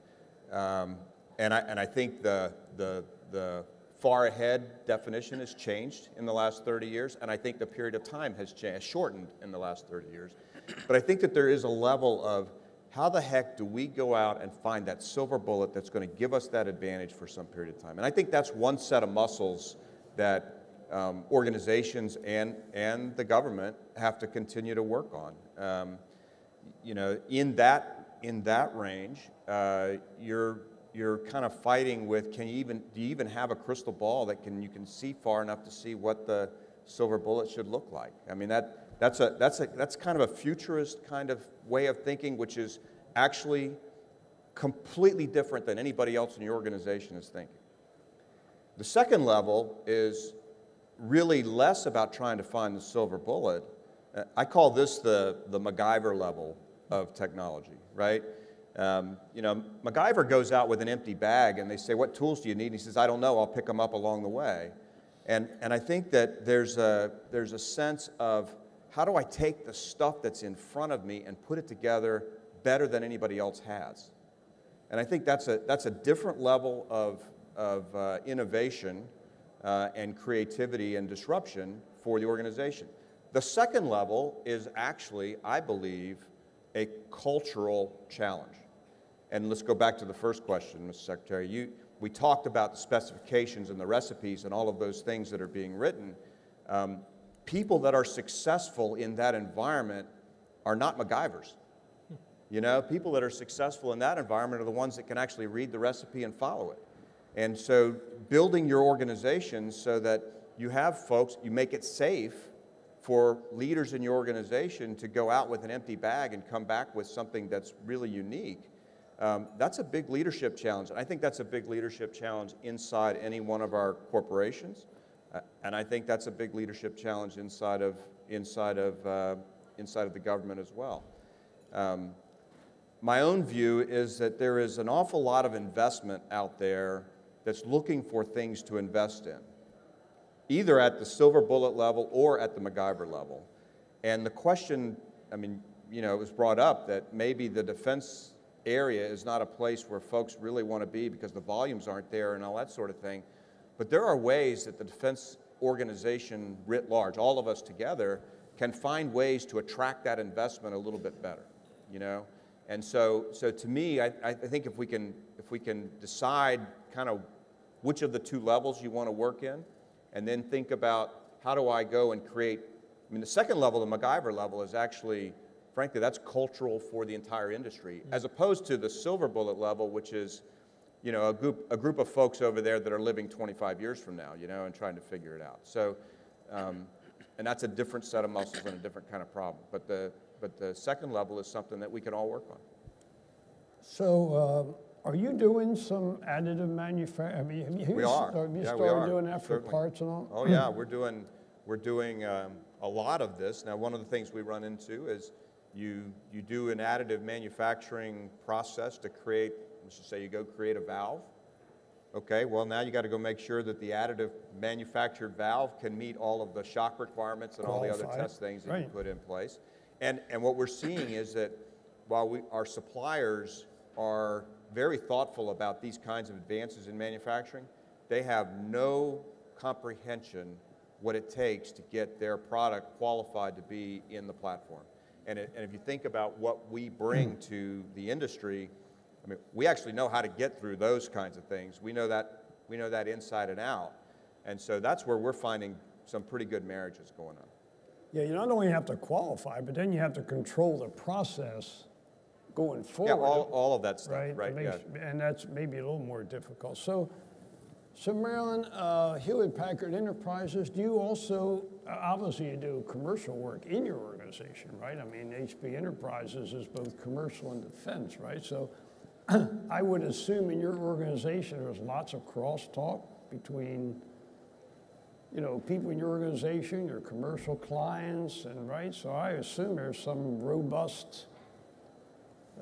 Um, and, I, and I think the, the, the far ahead definition has changed in the last thirty years, and I think the period of time has changed, shortened in the last thirty years. But I think that there is a level of how the heck do we go out and find that silver bullet that's going to give us that advantage for some period of time? And I think that's one set of muscles that um, organizations and, and the government have to continue to work on. Um, you know, in that, in that range, uh, you're, you're kind of fighting with, can you even, do you even have a crystal ball that can, you can see far enough to see what the silver bullet should look like? I mean, that, that's, a, that's, a, that's kind of a futurist kind of way of thinking, which is actually completely different than anybody else in your organization is thinking. The second level is really less about trying to find the silver bullet. I call this the, the MacGyver level of technology, right? Um, you know, MacGyver goes out with an empty bag and they say, what tools do you need? And he says, I don't know, I'll pick them up along the way. And, and I think that there's a, there's a sense of, how do I take the stuff that's in front of me and put it together better than anybody else has? And I think that's a, that's a different level of, of uh, innovation uh, and creativity and disruption for the organization. The second level is actually, I believe, a cultural challenge. And let's go back to the first question, Mister Secretary. You, we talked about the specifications and the recipes and all of those things that are being written. Um, people that are successful in that environment are not MacGyvers. You know, people that are successful in that environment are the ones that can actually read the recipe and follow it. And so building your organization so that you have folks, you make it safe for leaders in your organization to go out with an empty bag and come back with something that's really unique. Um, that's a big leadership challenge. And I think that's a big leadership challenge inside any one of our corporations. Uh, and I think that's a big leadership challenge inside of, inside of, uh, inside of the government as well. Um, my own view is that there is an awful lot of investment out there that's looking for things to invest in, either at the silver bullet level or at the MacGyver level. And the question, I mean, you know, it was brought up that maybe the defense area is not a place where folks really want to be because the volumes aren't there and all that sort of thing. But there are ways that the defense organization writ large, all of us together, can find ways to attract that investment a little bit better, you know? And so, so to me, I, I think if we can, if we can decide kind of which of the two levels you want to work in, and then think about how do I go and create, I mean, the second level, the MacGyver level, is actually, frankly, that's cultural for the entire industry, as opposed to the silver bullet level, which is, you know, a group, a group of folks over there that are living twenty-five years from now, you know, and trying to figure it out. So, um, and that's a different set of muscles and a different kind of problem. But the, but the second level is something that we can all work on. So, uh are you doing some additive manufacturing? I mean, have you we are. Have you yeah, started we are. doing that for Certainly. parts and all? Oh yeah, we're doing, we're doing um, a lot of this. Now, one of the things we run into is you, you do an additive manufacturing process to create, let's just say you go create a valve. Okay, well now you got to go make sure that the additive manufactured valve can meet all of the shock requirements and Qualified. all the other test things that right. you put in place. And, and what we're seeing is that while we, our suppliers are very thoughtful about these kinds of advances in manufacturing, they have no comprehension what it takes to get their product qualified to be in the platform. And, it, and if you think about what we bring to the industry, I mean, we actually know how to get through those kinds of things. We know that, we know that inside and out. And so that's where we're finding some pretty good marriages going on. Yeah, you not only have to qualify, but then you have to control the process going forward. Yeah, all, all of that stuff, right? right makes, yeah. And that's maybe a little more difficult. So, so Marilyn, uh, Hewlett Packard Enterprises, do you also, obviously you do commercial work in your organization, right? I mean, H P Enterprises is both commercial and defense, right? So I would assume in your organization there's lots of crosstalk between, you know, people in your organization, your commercial clients, and right? So I assume there's some robust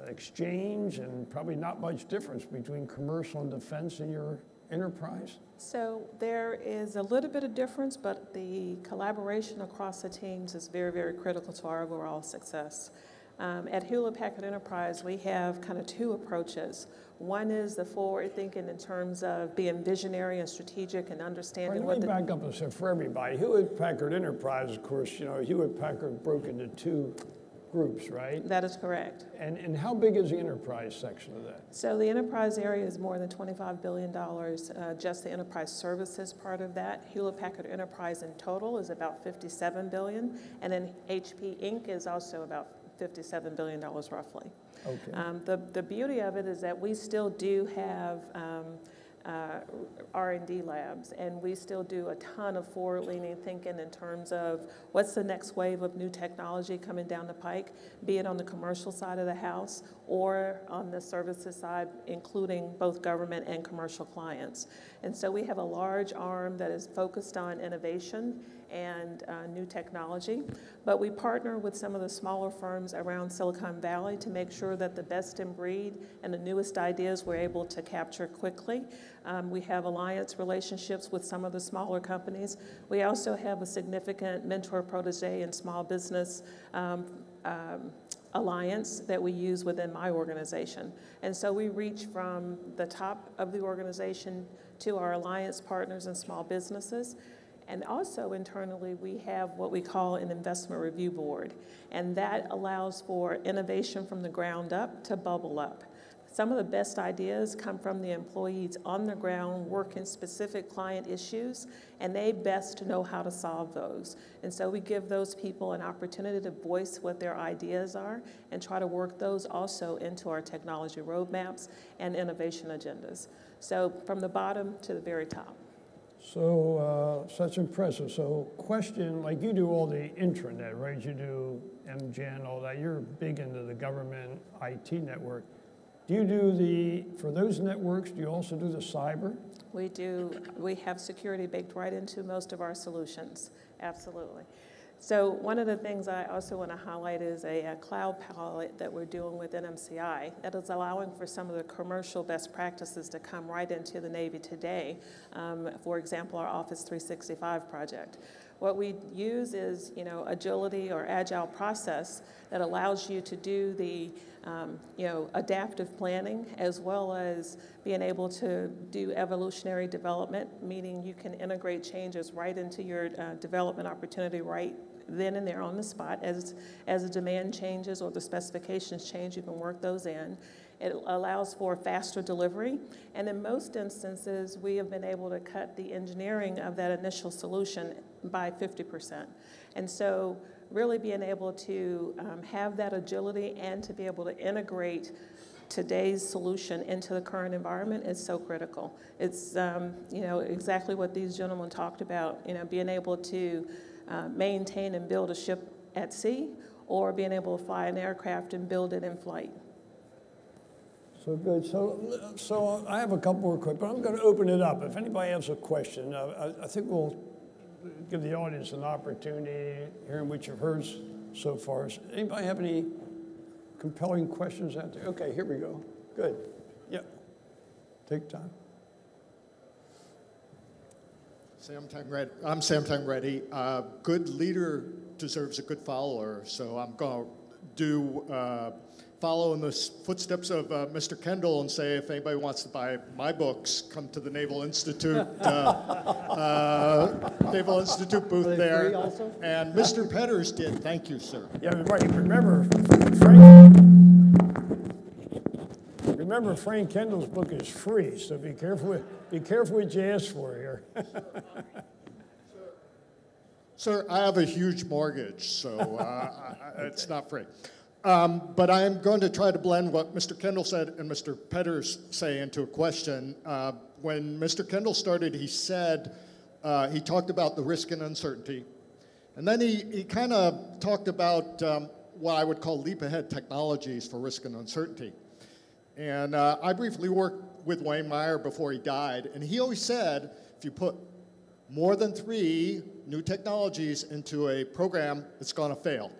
exchange and probably not much difference between commercial and defense in your enterprise. So there is a little bit of difference, but the collaboration across the teams is very, very critical to our overall success. Um, at Hewlett Packard Enterprise, we have kind of two approaches. One is the forward thinking in terms of being visionary and strategic and understanding well, what the- Let me back up and say for everybody, Hewlett Packard Enterprise, of course, you know, Hewlett Packard broke into two groups, right? That is correct. And, and how big is the enterprise section of that? So the enterprise area is more than twenty-five billion dollars, uh, just the enterprise services part of that. Hewlett Packard Enterprise in total is about fifty-seven billion dollars, and then H P Incorporated is also about fifty-seven billion dollars roughly. Okay. Um, the, the beauty of it is that we still do have um, uh, R and D labs, and we still do a ton of forward-leaning thinking in terms of what's the next wave of new technology coming down the pike, be it on the commercial side of the house or on the services side, including both government and commercial clients. And so we have a large arm that is focused on innovation and uh, new technology, but we partner with some of the smaller firms around Silicon Valley to make sure that the best in breed and the newest ideas we're able to capture quickly. Um, we have alliance relationships with some of the smaller companies. We also have a significant mentor protege and small business um, um, alliance that we use within my organization. And so we reach from the top of the organization to our alliance partners and small businesses. And also internally, we have what we call an investment review board. And that allows for innovation from the ground up to bubble up. Some of the best ideas come from the employees on the ground working specific client issues, and they best know how to solve those. And so we give those people an opportunity to voice what their ideas are and try to work those also into our technology roadmaps and innovation agendas. So from the bottom to the very top. So, uh, such impressive. So, question, like you do all the intranet, right? You do M G N, all that. You're big into the government I T network. Do you do the, for those networks, do you also do the cyber? We do. We have security baked right into most of our solutions. Absolutely. So one of the things I also want to highlight is a, a cloud pilot that we're doing with N M C I that is allowing for some of the commercial best practices to come right into the Navy today. Um, for example, our Office three sixty-five project. What we use is, you know, agility or agile process that allows you to do the, um, you know, adaptive planning as well as being able to do evolutionary development, meaning you can integrate changes right into your uh, development opportunity right then and there on the spot. As, as the demand changes or the specifications change, you can work those in. It allows for faster delivery. And in most instances, we have been able to cut the engineering of that initial solution by fifty percent. And so really being able to um, have that agility and to be able to integrate today's solution into the current environment is so critical. It's um, you know, exactly what these gentlemen talked about, you know, being able to uh, maintain and build a ship at sea or being able to fly an aircraft and build it in flight. So good. So, so I have a couple more quick, but I'm going to open it up. If anybody has a question, I, I think we'll give the audience an opportunity hearing what you've heard so far. Does anybody have any compelling questions out there? Okay, here we go. Good. Yeah. Take time. Sam Tengredi. I'm Sam Tengredi. Uh, good leader deserves a good follower. So I'm going to do. Uh, follow in the footsteps of uh, Mister Kendall and say, if anybody wants to buy my books, come to the Naval Institute, uh, uh, Naval Institute booth there. And Mister Petters did. Thank you, sir. Yeah, everybody remember Frank. Remember, Frank Kendall's book is free, so be careful. With, be careful what you ask for here. Sir, I have a huge mortgage, so uh, I, okay. It's not free. Um, but I am going to try to blend what Mister Kendall said and Mister Petters say into a question. Uh, when Mister Kendall started, he said, uh, he talked about the risk and uncertainty. And then he, he kind of talked about um, what I would call leap-ahead technologies for risk and uncertainty. And uh, I briefly worked with Wayne Meyer before he died, and he always said, if you put more than three new technologies into a program, it's gonna fail.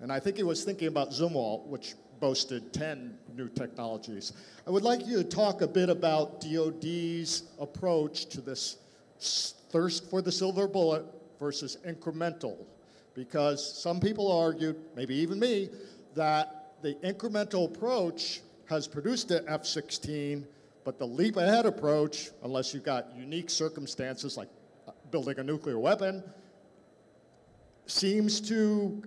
And I think he was thinking about Zumwalt, which boasted ten new technologies. I would like you to talk a bit about D O D's approach to this thirst for the silver bullet versus incremental, because some people argued, maybe even me, that the incremental approach has produced an F sixteen, but the leap ahead approach, unless you've got unique circumstances like building a nuclear weapon, seems to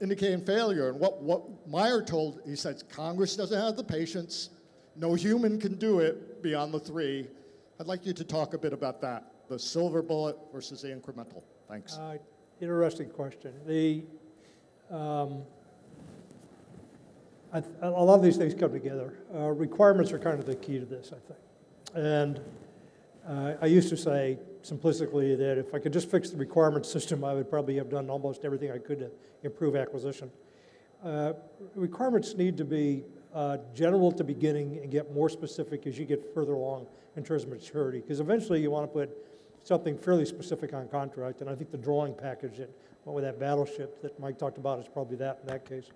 indicate failure. And what, what Meyer told, he said, Congress doesn't have the patience. No human can do it beyond the three. I'd like you to talk a bit about that, the silver bullet versus the incremental. Thanks. Uh, interesting question. The, um, I th a lot of these things come together. Uh, requirements are kind of the key to this, I think. And uh, I used to say simplistically that if I could just fix the requirement system, I would probably have done almost everything I could to improve acquisition. Uh, requirements need to be uh, general at the beginning and get more specific as you get further along in terms of maturity, because eventually you want to put something fairly specific on contract, and I think the drawing package that went with that battleship that Mike talked about is probably that in that case.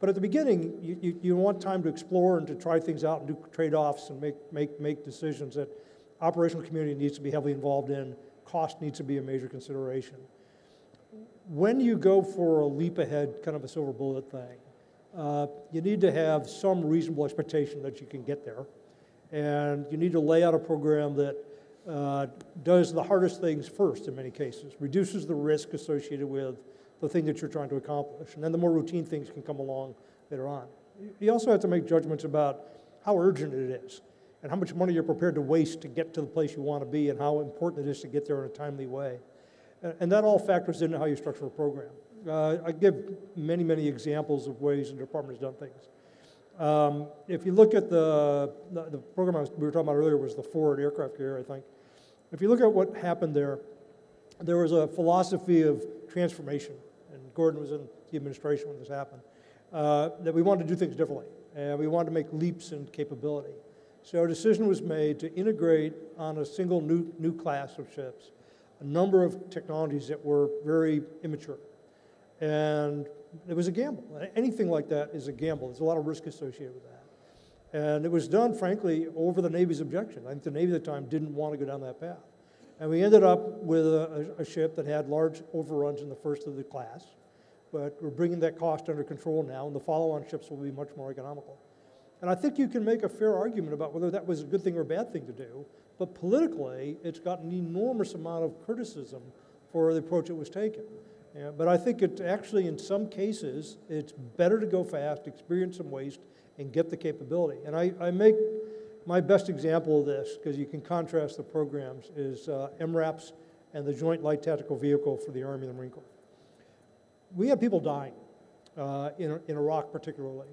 But at the beginning, you, you, you want time to explore and to try things out and do trade-offs and make, make, make decisions that operational community needs to be heavily involved in. Cost needs to be a major consideration. When you go for a leap ahead, kind of a silver bullet thing, uh, you need to have some reasonable expectation that you can get there. And you need to lay out a program that uh, does the hardest things first in many cases, reduces the risk associated with the thing that you're trying to accomplish. And then the more routine things can come along later on. You also have to make judgments about how urgent it is and how much money you're prepared to waste to get to the place you want to be and how important it is to get there in a timely way. And that all factors into how you structure a program. Uh, I give many, many examples of ways the department has done things. Um, if you look at the, the, the program I was, we were talking about earlier was the Ford aircraft carrier, I think. If you look at what happened there, there was a philosophy of transformation. Gordon was in the administration when this happened, uh, that we wanted to do things differently, and we wanted to make leaps in capability. So a decision was made to integrate on a single new, new class of ships a number of technologies that were very immature. And it was a gamble. Anything like that is a gamble. There's a lot of risk associated with that. And it was done, frankly, over the Navy's objection. I think the Navy at the time didn't want to go down that path. And we ended up with a, a ship that had large overruns in the first of the class. But we're bringing that cost under control now, and the follow-on ships will be much more economical. And I think you can make a fair argument about whether that was a good thing or a bad thing to do, but politically, it's got an enormous amount of criticism for the approach it was taken. Yeah, but I think it's actually, in some cases, it's better to go fast, experience some waste, and get the capability. And I, I make my best example of this, because you can contrast the programs, is uh, M RAPS and the Joint Light Tactical Vehicle for the Army and the Marine Corps. We had people dying uh, in, in Iraq particularly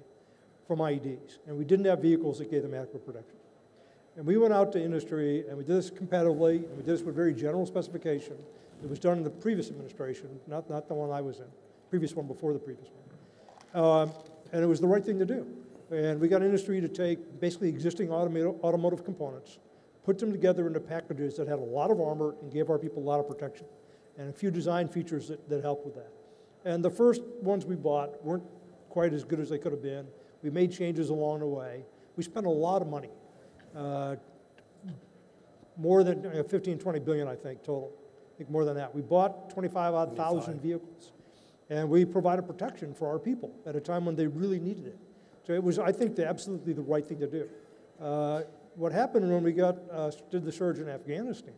from I E Ds, and we didn't have vehicles that gave them adequate protection. And we went out to industry, and we did this competitively, and we did this with very general specification. It was done in the previous administration, not, not the one I was in, previous one before the previous one. Um, and it was the right thing to do. And we got industry to take basically existing automotive components, put them together into packages that had a lot of armor and gave our people a lot of protection, and a few design features that, that helped with that. And the first ones we bought weren't quite as good as they could have been. We made changes along the way. We spent a lot of money, uh, more than uh, fifteen, twenty billion, I think, total. I think more than that. We bought twenty-five odd thousand vehicles, and we provided protection for our people at a time when they really needed it. So it was, I think, the, absolutely the right thing to do. Uh, what happened when we got uh, did the surge in Afghanistan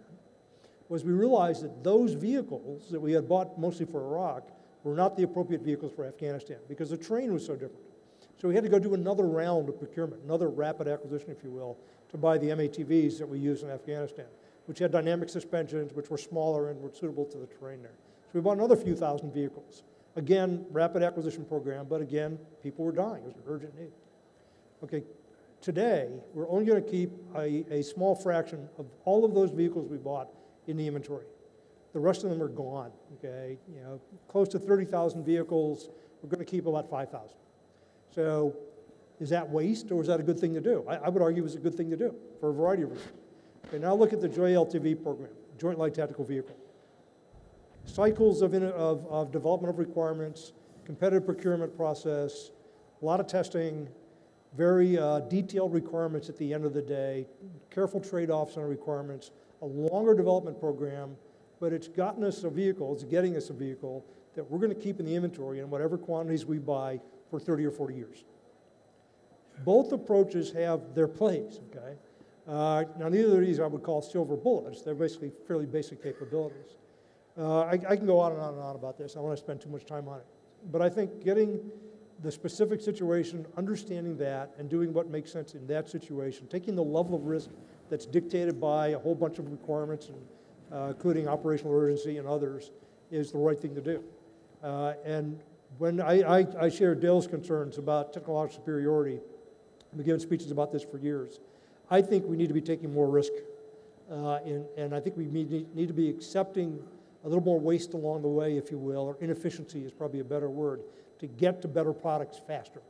was we realized that those vehicles that we had bought mostly for Iraq were not the appropriate vehicles for Afghanistan because the terrain was so different. So we had to go do another round of procurement, another rapid acquisition, if you will, to buy the M A T Vs that we used in Afghanistan, which had dynamic suspensions, which were smaller and were suitable to the terrain there. So we bought another few thousand vehicles. Again, rapid acquisition program, but again, people were dying. It was an urgent need. Okay, today, we're only going to keep a, a small fraction of all of those vehicles we bought in the inventory. The rest of them are gone, okay? You know, close to thirty thousand vehicles. We're going to keep about five thousand. So is that waste or is that a good thing to do? I, I would argue it was a good thing to do for a variety of reasons. Okay, now look at the J L T V program, Joint Light Tactical Vehicle. Cycles of, in, of, of development of requirements, competitive procurement process, a lot of testing, very uh, detailed requirements at the end of the day, careful trade-offs on requirements, a longer development program, but it's gotten us a vehicle, it's getting us a vehicle that we're going to keep in the inventory in whatever quantities we buy for thirty or forty years. Both approaches have their place, okay? Uh, now, neither of these I would call silver bullets. They're basically fairly basic capabilities. Uh, I, I can go on and on and on about this. I don't want to spend too much time on it. But I think getting the specific situation, understanding that, and doing what makes sense in that situation, taking the level of risk that's dictated by a whole bunch of requirements, and, uh, including operational urgency and others, is the right thing to do. Uh, and when I, I, I share Dale's concerns about technological superiority, I've been giving speeches about this for years. I think we need to be taking more risk, uh, and, and I think we need, need to be accepting a little more waste along the way, if you will, or inefficiency is probably a better word, to get to better products faster.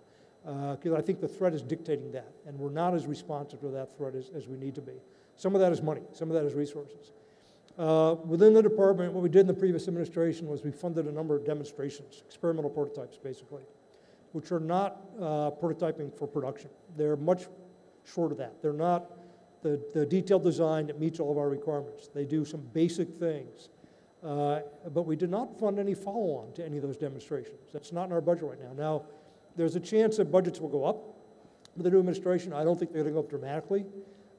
Because uh, I think the threat is dictating that, and we're not as responsive to that threat as, as we need to be. Some of that is money, some of that is resources. Uh, within the department, what we did in the previous administration was we funded a number of demonstrations, experimental prototypes basically, which are not uh, prototyping for production. They're much short of that. They're not the, the detailed design that meets all of our requirements. They do some basic things. Uh, but we did not fund any follow-on to any of those demonstrations. That's not in our budget right now. Now, there's a chance that budgets will go up with the new administration. I don't think they're going to go up dramatically.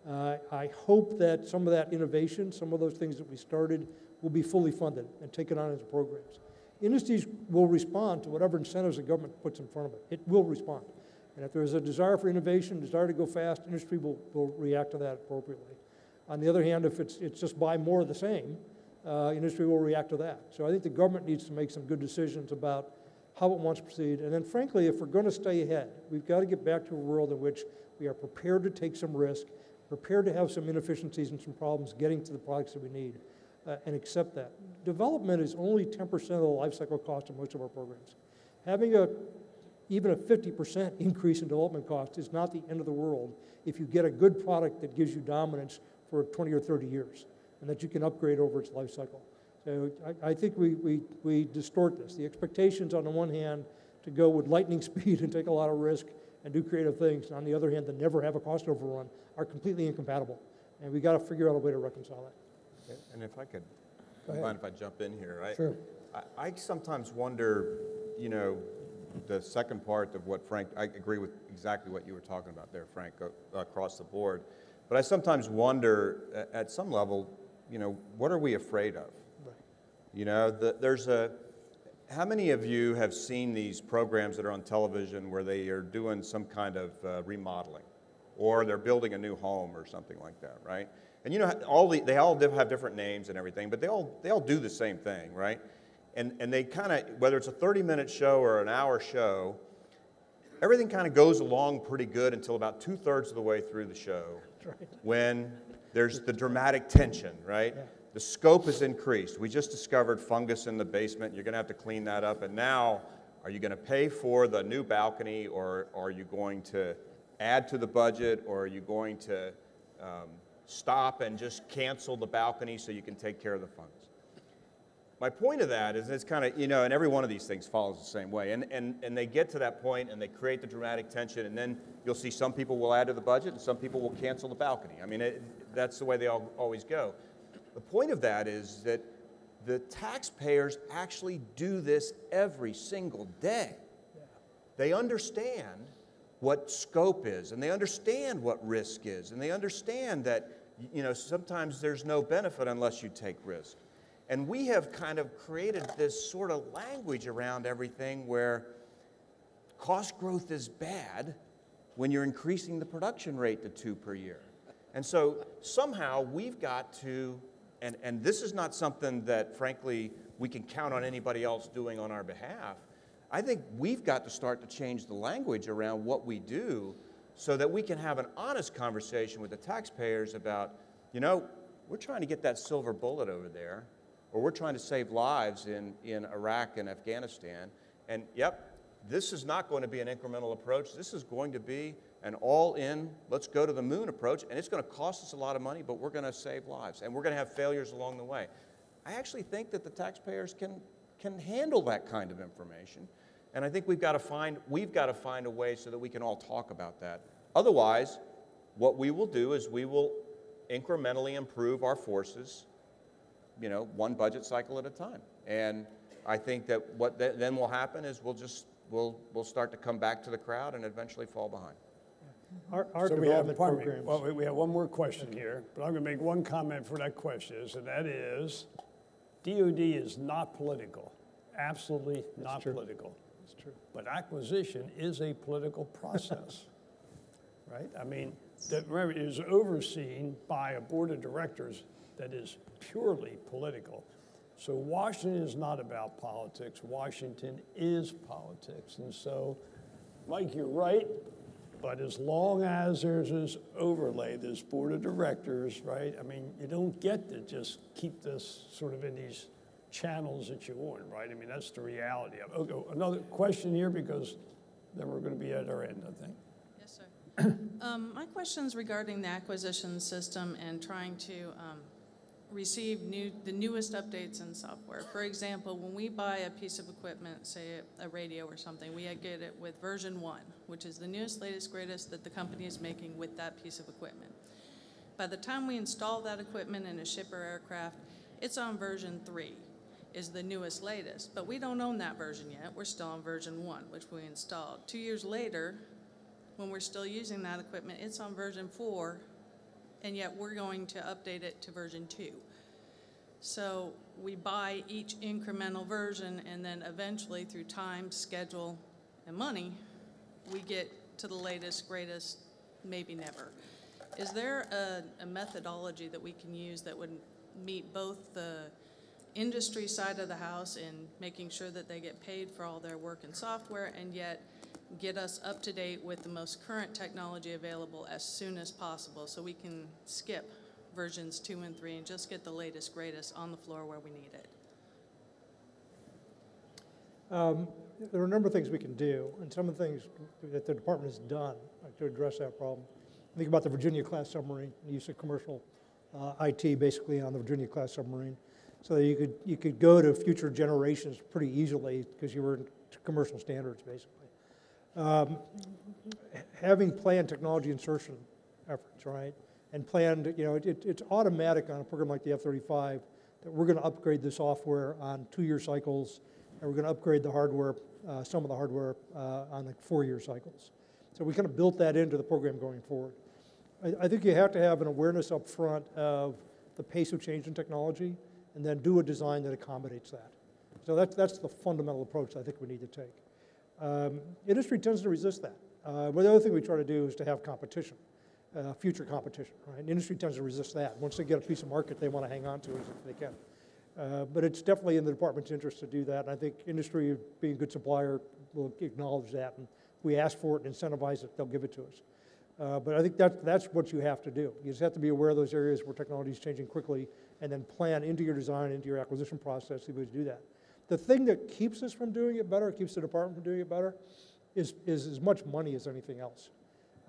Uh, I hope that some of that innovation, some of those things that we started, will be fully funded and taken on as programs. Industries will respond to whatever incentives the government puts in front of it. It will respond. And if there's a desire for innovation, desire to go fast, industry will, will react to that appropriately. On the other hand, if it's, it's just buy more of the same, Uh, industry will react to that. So I think the government needs to make some good decisions about how it wants to proceed. And then frankly, if we're going to stay ahead, we've got to get back to a world in which we are prepared to take some risk, prepared to have some inefficiencies and some problems getting to the products that we need, uh, and accept that. Development is only ten percent of the life cycle cost of most of our programs. Having a, even a fifty percent increase in development cost is not the end of the world if you get a good product that gives you dominance for twenty or thirty years, and that you can upgrade over its life cycle. So I, I think we, we, we distort this. The expectations on the one hand to go with lightning speed and take a lot of risk and do creative things, and on the other hand to never have a cost overrun are completely incompatible. And we've got to figure out a way to reconcile that. And if I could, mind if I jump in here? I, sure. I, I sometimes wonder, you know, the second part of what Frank, I agree with exactly what you were talking about there, Frank, across the board. But I sometimes wonder at some level, you know, what are we afraid of? Right. You know, the, there's a, how many of you have seen these programs that are on television where they are doing some kind of uh, remodeling, or they're building a new home or something like that, right? And you know, all the, they all have different names and everything, but they all, they all do the same thing, right? And, and they kind of, whether it's a thirty minute show or an hour show, everything kind of goes along pretty good until about two thirds of the way through the show, right, when there's the dramatic tension, right? Yeah. The scope is increased. We just discovered fungus in the basement. You're going to have to clean that up. And now, are you going to pay for the new balcony, or, or are you going to add to the budget, or are you going to um, stop and just cancel the balcony so you can take care of the fungus? My point of that is it's kind of, you know, and every one of these things follows the same way. And, and, and they get to that point and they create the dramatic tension, and then you'll see some people will add to the budget and some people will cancel the balcony. I mean, it, that's the way they all, always go. The point of that is that the taxpayers actually do this every single day. Yeah. They understand what scope is, and they understand what risk is, and they understand that, you know, sometimes there's no benefit unless you take risk. And we have kind of created this sort of language around everything where cost growth is bad when you're increasing the production rate to two per year. And so somehow we've got to, and, and this is not something that, frankly, we can count on anybody else doing on our behalf. I think we've got to start to change the language around what we do so that we can have an honest conversation with the taxpayers about, you know, we're trying to get that silver bullet over there, or we're trying to save lives in, in Iraq and Afghanistan. And yep, this is not going to be an incremental approach. This is going to be an all-in, let's go to the moon approach, and it's going to cost us a lot of money, but we're going to save lives, and we're going to have failures along the way. I actually think that the taxpayers can, can handle that kind of information, and I think we've got to find, we've got to find a way so that we can all talk about that. Otherwise, what we will do is we will incrementally improve our forces, you know, one budget cycle at a time. And I think that what th then will happen is we'll just, we'll, we'll start to come back to the crowd and eventually fall behind. Our, our so development we have, programs. Well, we have one more question here, but I'm going to make one comment for that question, and that is, D O D is not political, absolutely That's not true. political. That's true. But acquisition is a political process, right? I mean, that, remember, it is overseen by a board of directors that is purely political. So Washington is not about politics. Washington is politics. And so, Mike, you're right. But as long as there's this overlay, this board of directors, right? I mean, you don't get to just keep this sort of in these channels that you want, right? I mean, that's the reality of it. Okay, another question here, because then we're going to be at our end, I think. Yes, sir. um, my question's regarding the acquisition system and trying to um, receive new, the newest updates in software. For example, when we buy a piece of equipment, say a radio or something, we get it with version one, which is the newest, latest, greatest that the company is making with that piece of equipment. By the time we install that equipment in a ship or aircraft, it's on version three, is the newest, latest. But we don't own that version yet. We're still on version one, which we installed. Two years later, when we're still using that equipment, it's on version four, and yet we're going to update it to version two. So we buy each incremental version, and then eventually through time, schedule, and money, we get to the latest, greatest, maybe never. Is there a, a methodology that we can use that would meet both the industry side of the house in making sure that they get paid for all their work and software, and yet get us up to date with the most current technology available as soon as possible so we can skip versions two and three and just get the latest, greatest on the floor where we need it? Um, there are a number of things we can do, and some of the things that the department has done to address that problem. Think about the Virginia class submarine, the use of commercial uh, I T basically on the Virginia class submarine. So that you could, you could go to future generations pretty easily because you were in commercial standards basically. Um, having planned technology insertion efforts, right? And planned, you know, it, it, it's automatic on a program like the F thirty-five that we're going to upgrade the software on two-year cycles, and we're going to upgrade the hardware, uh, some of the hardware, uh, on like four-year cycles. So we kind of built that into the program going forward. I, I think you have to have an awareness up front of the pace of change in technology, and then do a design that accommodates that. So that's, that's the fundamental approach I think we need to take. Um, industry tends to resist that. Uh, but the other thing we try to do is to have competition, uh, future competition, right? And industry tends to resist that. Once they get a piece of market, they want to hang on to it if they can. Uh, but it's definitely in the department's interest to do that, and I think industry, being a good supplier, will acknowledge that. And if we ask for it and incentivize it, they'll give it to us. Uh, but I think that, that's what you have to do. You just have to be aware of those areas where technology is changing quickly, and then plan into your design, into your acquisition process, the way to do that. The thing that keeps us from doing it better, keeps the department from doing it better, is, is as much money as anything else.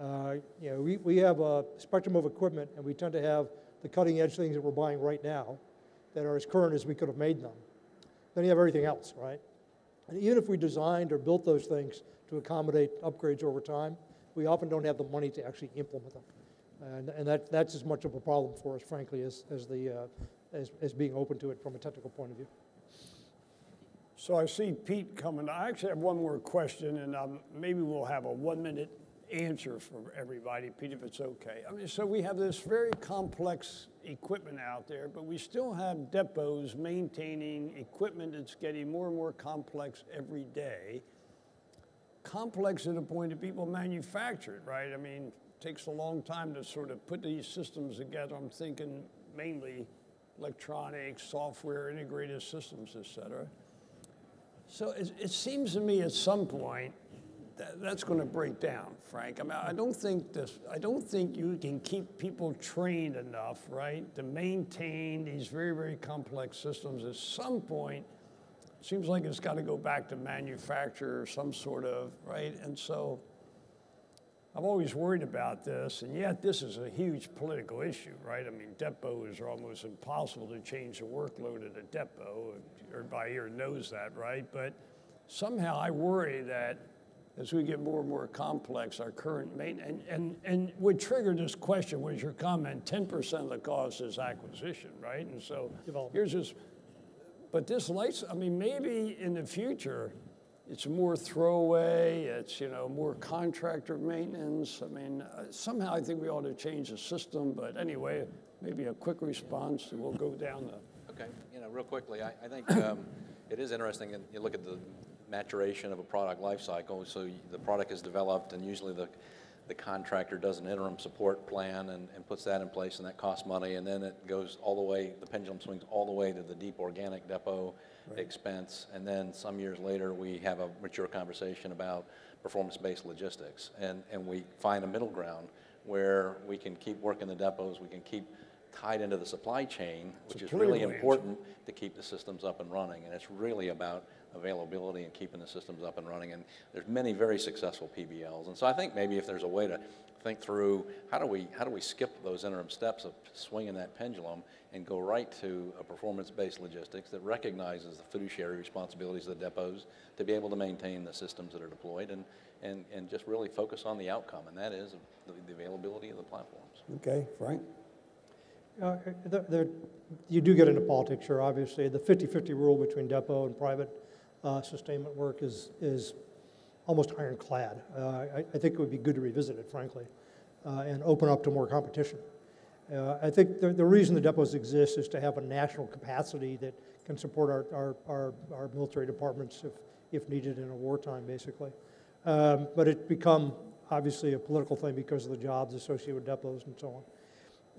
Uh, you know, we, we have a spectrum of equipment, and we tend to have the cutting edge things that we're buying right now that are as current as we could have made them. Then you have everything else, right? And even if we designed or built those things to accommodate upgrades over time, we often don't have the money to actually implement them. And, and that, that's as much of a problem for us, frankly, as, as, the, uh, as, as being open to it from a technical point of view. So I see Pete coming. I actually have one more question, and um, maybe we'll have a one-minute answer for everybody, Pete, if it's okay. I mean, so we have this very complex equipment out there, but we still have depots maintaining equipment that's getting more and more complex every day. Complex to the point that people manufacture it, right? I mean, it takes a long time to sort of put these systems together. I'm thinking mainly electronics, software, integrated systems, et cetera. So it, it seems to me at some point that that's going to break down, Frank. I mean, I don't think this. I don't think you can keep people trained enough, right, to maintain these very, very complex systems. At some point, it seems like it's got to go back to manufacture or some sort of, right? And so I'm always worried about this, and yet this is a huge political issue, right? I mean, depots are almost impossible to change the workload at a depot. Everybody here knows that, right? But somehow I worry that as we get more and more complex, our current maintenance, and, and, and what triggered this question was your comment, ten percent of the cost is acquisition, right? And so here's this, but this lights, I mean, maybe in the future, it's more throwaway, it's, you know, more contractor maintenance. I mean, uh, somehow I think we ought to change the system, but anyway, maybe a quick response and we'll go down the. Okay, you know, real quickly, I, I think um, it is interesting, and you look at the maturation of a product life cycle, so the product is developed and usually the, the contractor does an interim support plan and, and puts that in place, and that costs money, and then it goes all the way, the pendulum swings all the way to the deep organic depot. Right. Expense, and then some years later we have a mature conversation about performance-based logistics, and, and we find a middle ground where we can keep working the depots, we can keep tied into the supply chain, which is really important to keep the systems up and running, and it's really about availability and keeping the systems up and running, and there's many very successful P B Ls, and so I think maybe if there's a way to think through how do we how do we skip those interim steps of swinging that pendulum and go right to a performance-based logistics that recognizes the fiduciary responsibilities of the depots to be able to maintain the systems that are deployed, and and, and just really focus on the outcome, and that is the, the availability of the platforms. Okay, Frank? Uh, there, there, you do get into politics here, obviously. The fifty fifty rule between depot and private uh, sustainment work is, is almost ironclad. Uh, I, I think it would be good to revisit it, frankly, uh, and open up to more competition. Uh, I think the, the reason the depots exist is to have a national capacity that can support our, our, our, our military departments if, if needed in a wartime, basically. Um, but it's become, obviously, a political thing because of the jobs associated with depots and so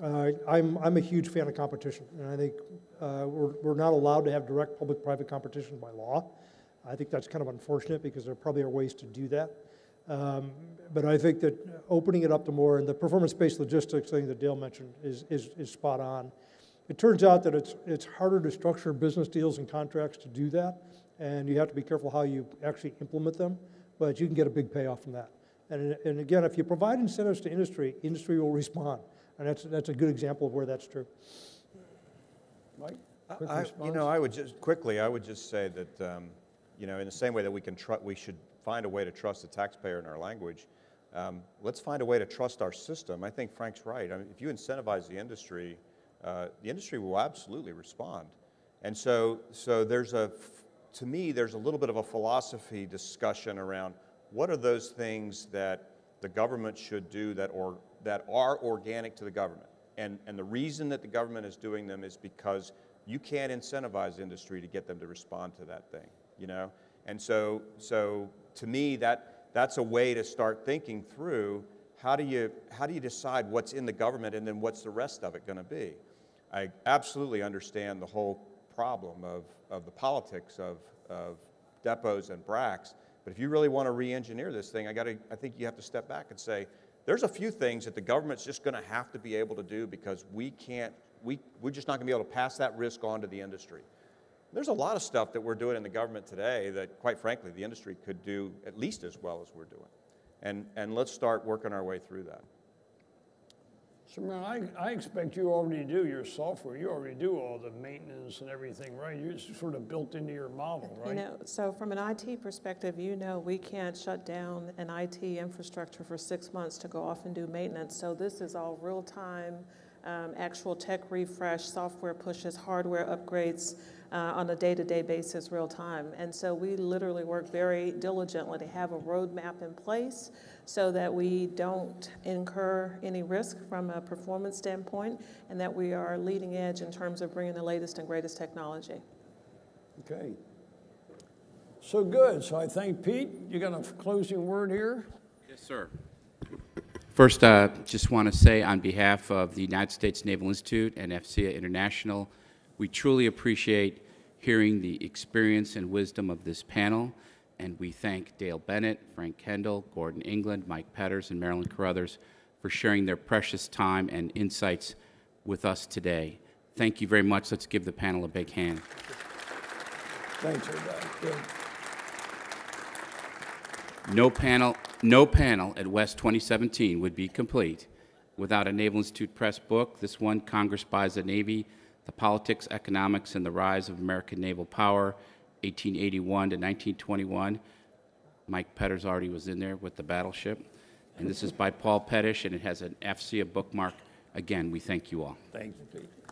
on. Uh, I'm, I'm a huge fan of competition, and I think uh, we're, we're not allowed to have direct public-private competition by law. I think that's kind of unfortunate because there probably are ways to do that. Um, but I think that opening it up to more, and the performance-based logistics thing that Dale mentioned is, is, is spot on. It turns out that it's, it's harder to structure business deals and contracts to do that, and you have to be careful how you actually implement them, but you can get a big payoff from that. And, and again, if you provide incentives to industry, industry will respond. And that's, that's a good example of where that's true. Mike, quick I, response? You know, I would just, quickly, I would just say that, um, you know, in the same way that we can tr we should find a way to trust the taxpayer in our language, um, let's find a way to trust our system. I think Frank's right. I mean, if you incentivize the industry, uh, the industry will absolutely respond. And so, so there's a, to me, there's a little bit of a philosophy discussion around what are those things that the government should do that or that are organic to the government. And, and the reason that the government is doing them is because you can't incentivize industry to get them to respond to that thing. You know, and so, so to me, that, that's a way to start thinking through how do you, how do you decide what's in the government and then what's the rest of it going to be? I absolutely understand the whole problem of, of the politics of, of depots and B R A Cs, but if you really want to re-engineer this thing, I, gotta, I think you have to step back and say, there's a few things that the government's just going to have to be able to do because we can't, we, we're just not going to be able to pass that risk on to the industry. There's a lot of stuff that we're doing in the government today that, quite frankly, the industry could do at least as well as we're doing. And, and let's start working our way through that. So, man, I, I expect you already do your software. You already do all the maintenance and everything, right? You're sort of built into your model, right? You know, so from an I T perspective, you know we can't shut down an I T infrastructure for six months to go off and do maintenance. So this is all real-time, um, actual tech refresh, software pushes, hardware upgrades, uh, on a day-to-day basis, real time. And so we literally work very diligently to have a roadmap in place so that we don't incur any risk from a performance standpoint, and that we are leading edge in terms of bringing the latest and greatest technology. Okay. So good. So I think, Pete, you got a closing word here? Yes, sir. First, I uh, just want to say on behalf of the United States Naval Institute and F C A International, we truly appreciate hearing the experience and wisdom of this panel, and we thank Dale Bennett, Frank Kendall, Gordon England, Mike Petters, and Marilyn Crouther for sharing their precious time and insights with us today. Thank you very much. Let's give the panel a big hand. Thanks, everybody. Good. No panel, no panel at West twenty seventeen would be complete without a Naval Institute Press book. This one, Congress Buys the Navy, The Politics, Economics, and the Rise of American Naval Power, eighteen eighty-one to nineteen twenty-one. Mike Petters already was in there with the battleship. And this is by Paul Pettish, and it has an F C A bookmark. Again, we thank you all. Thank you, Pete.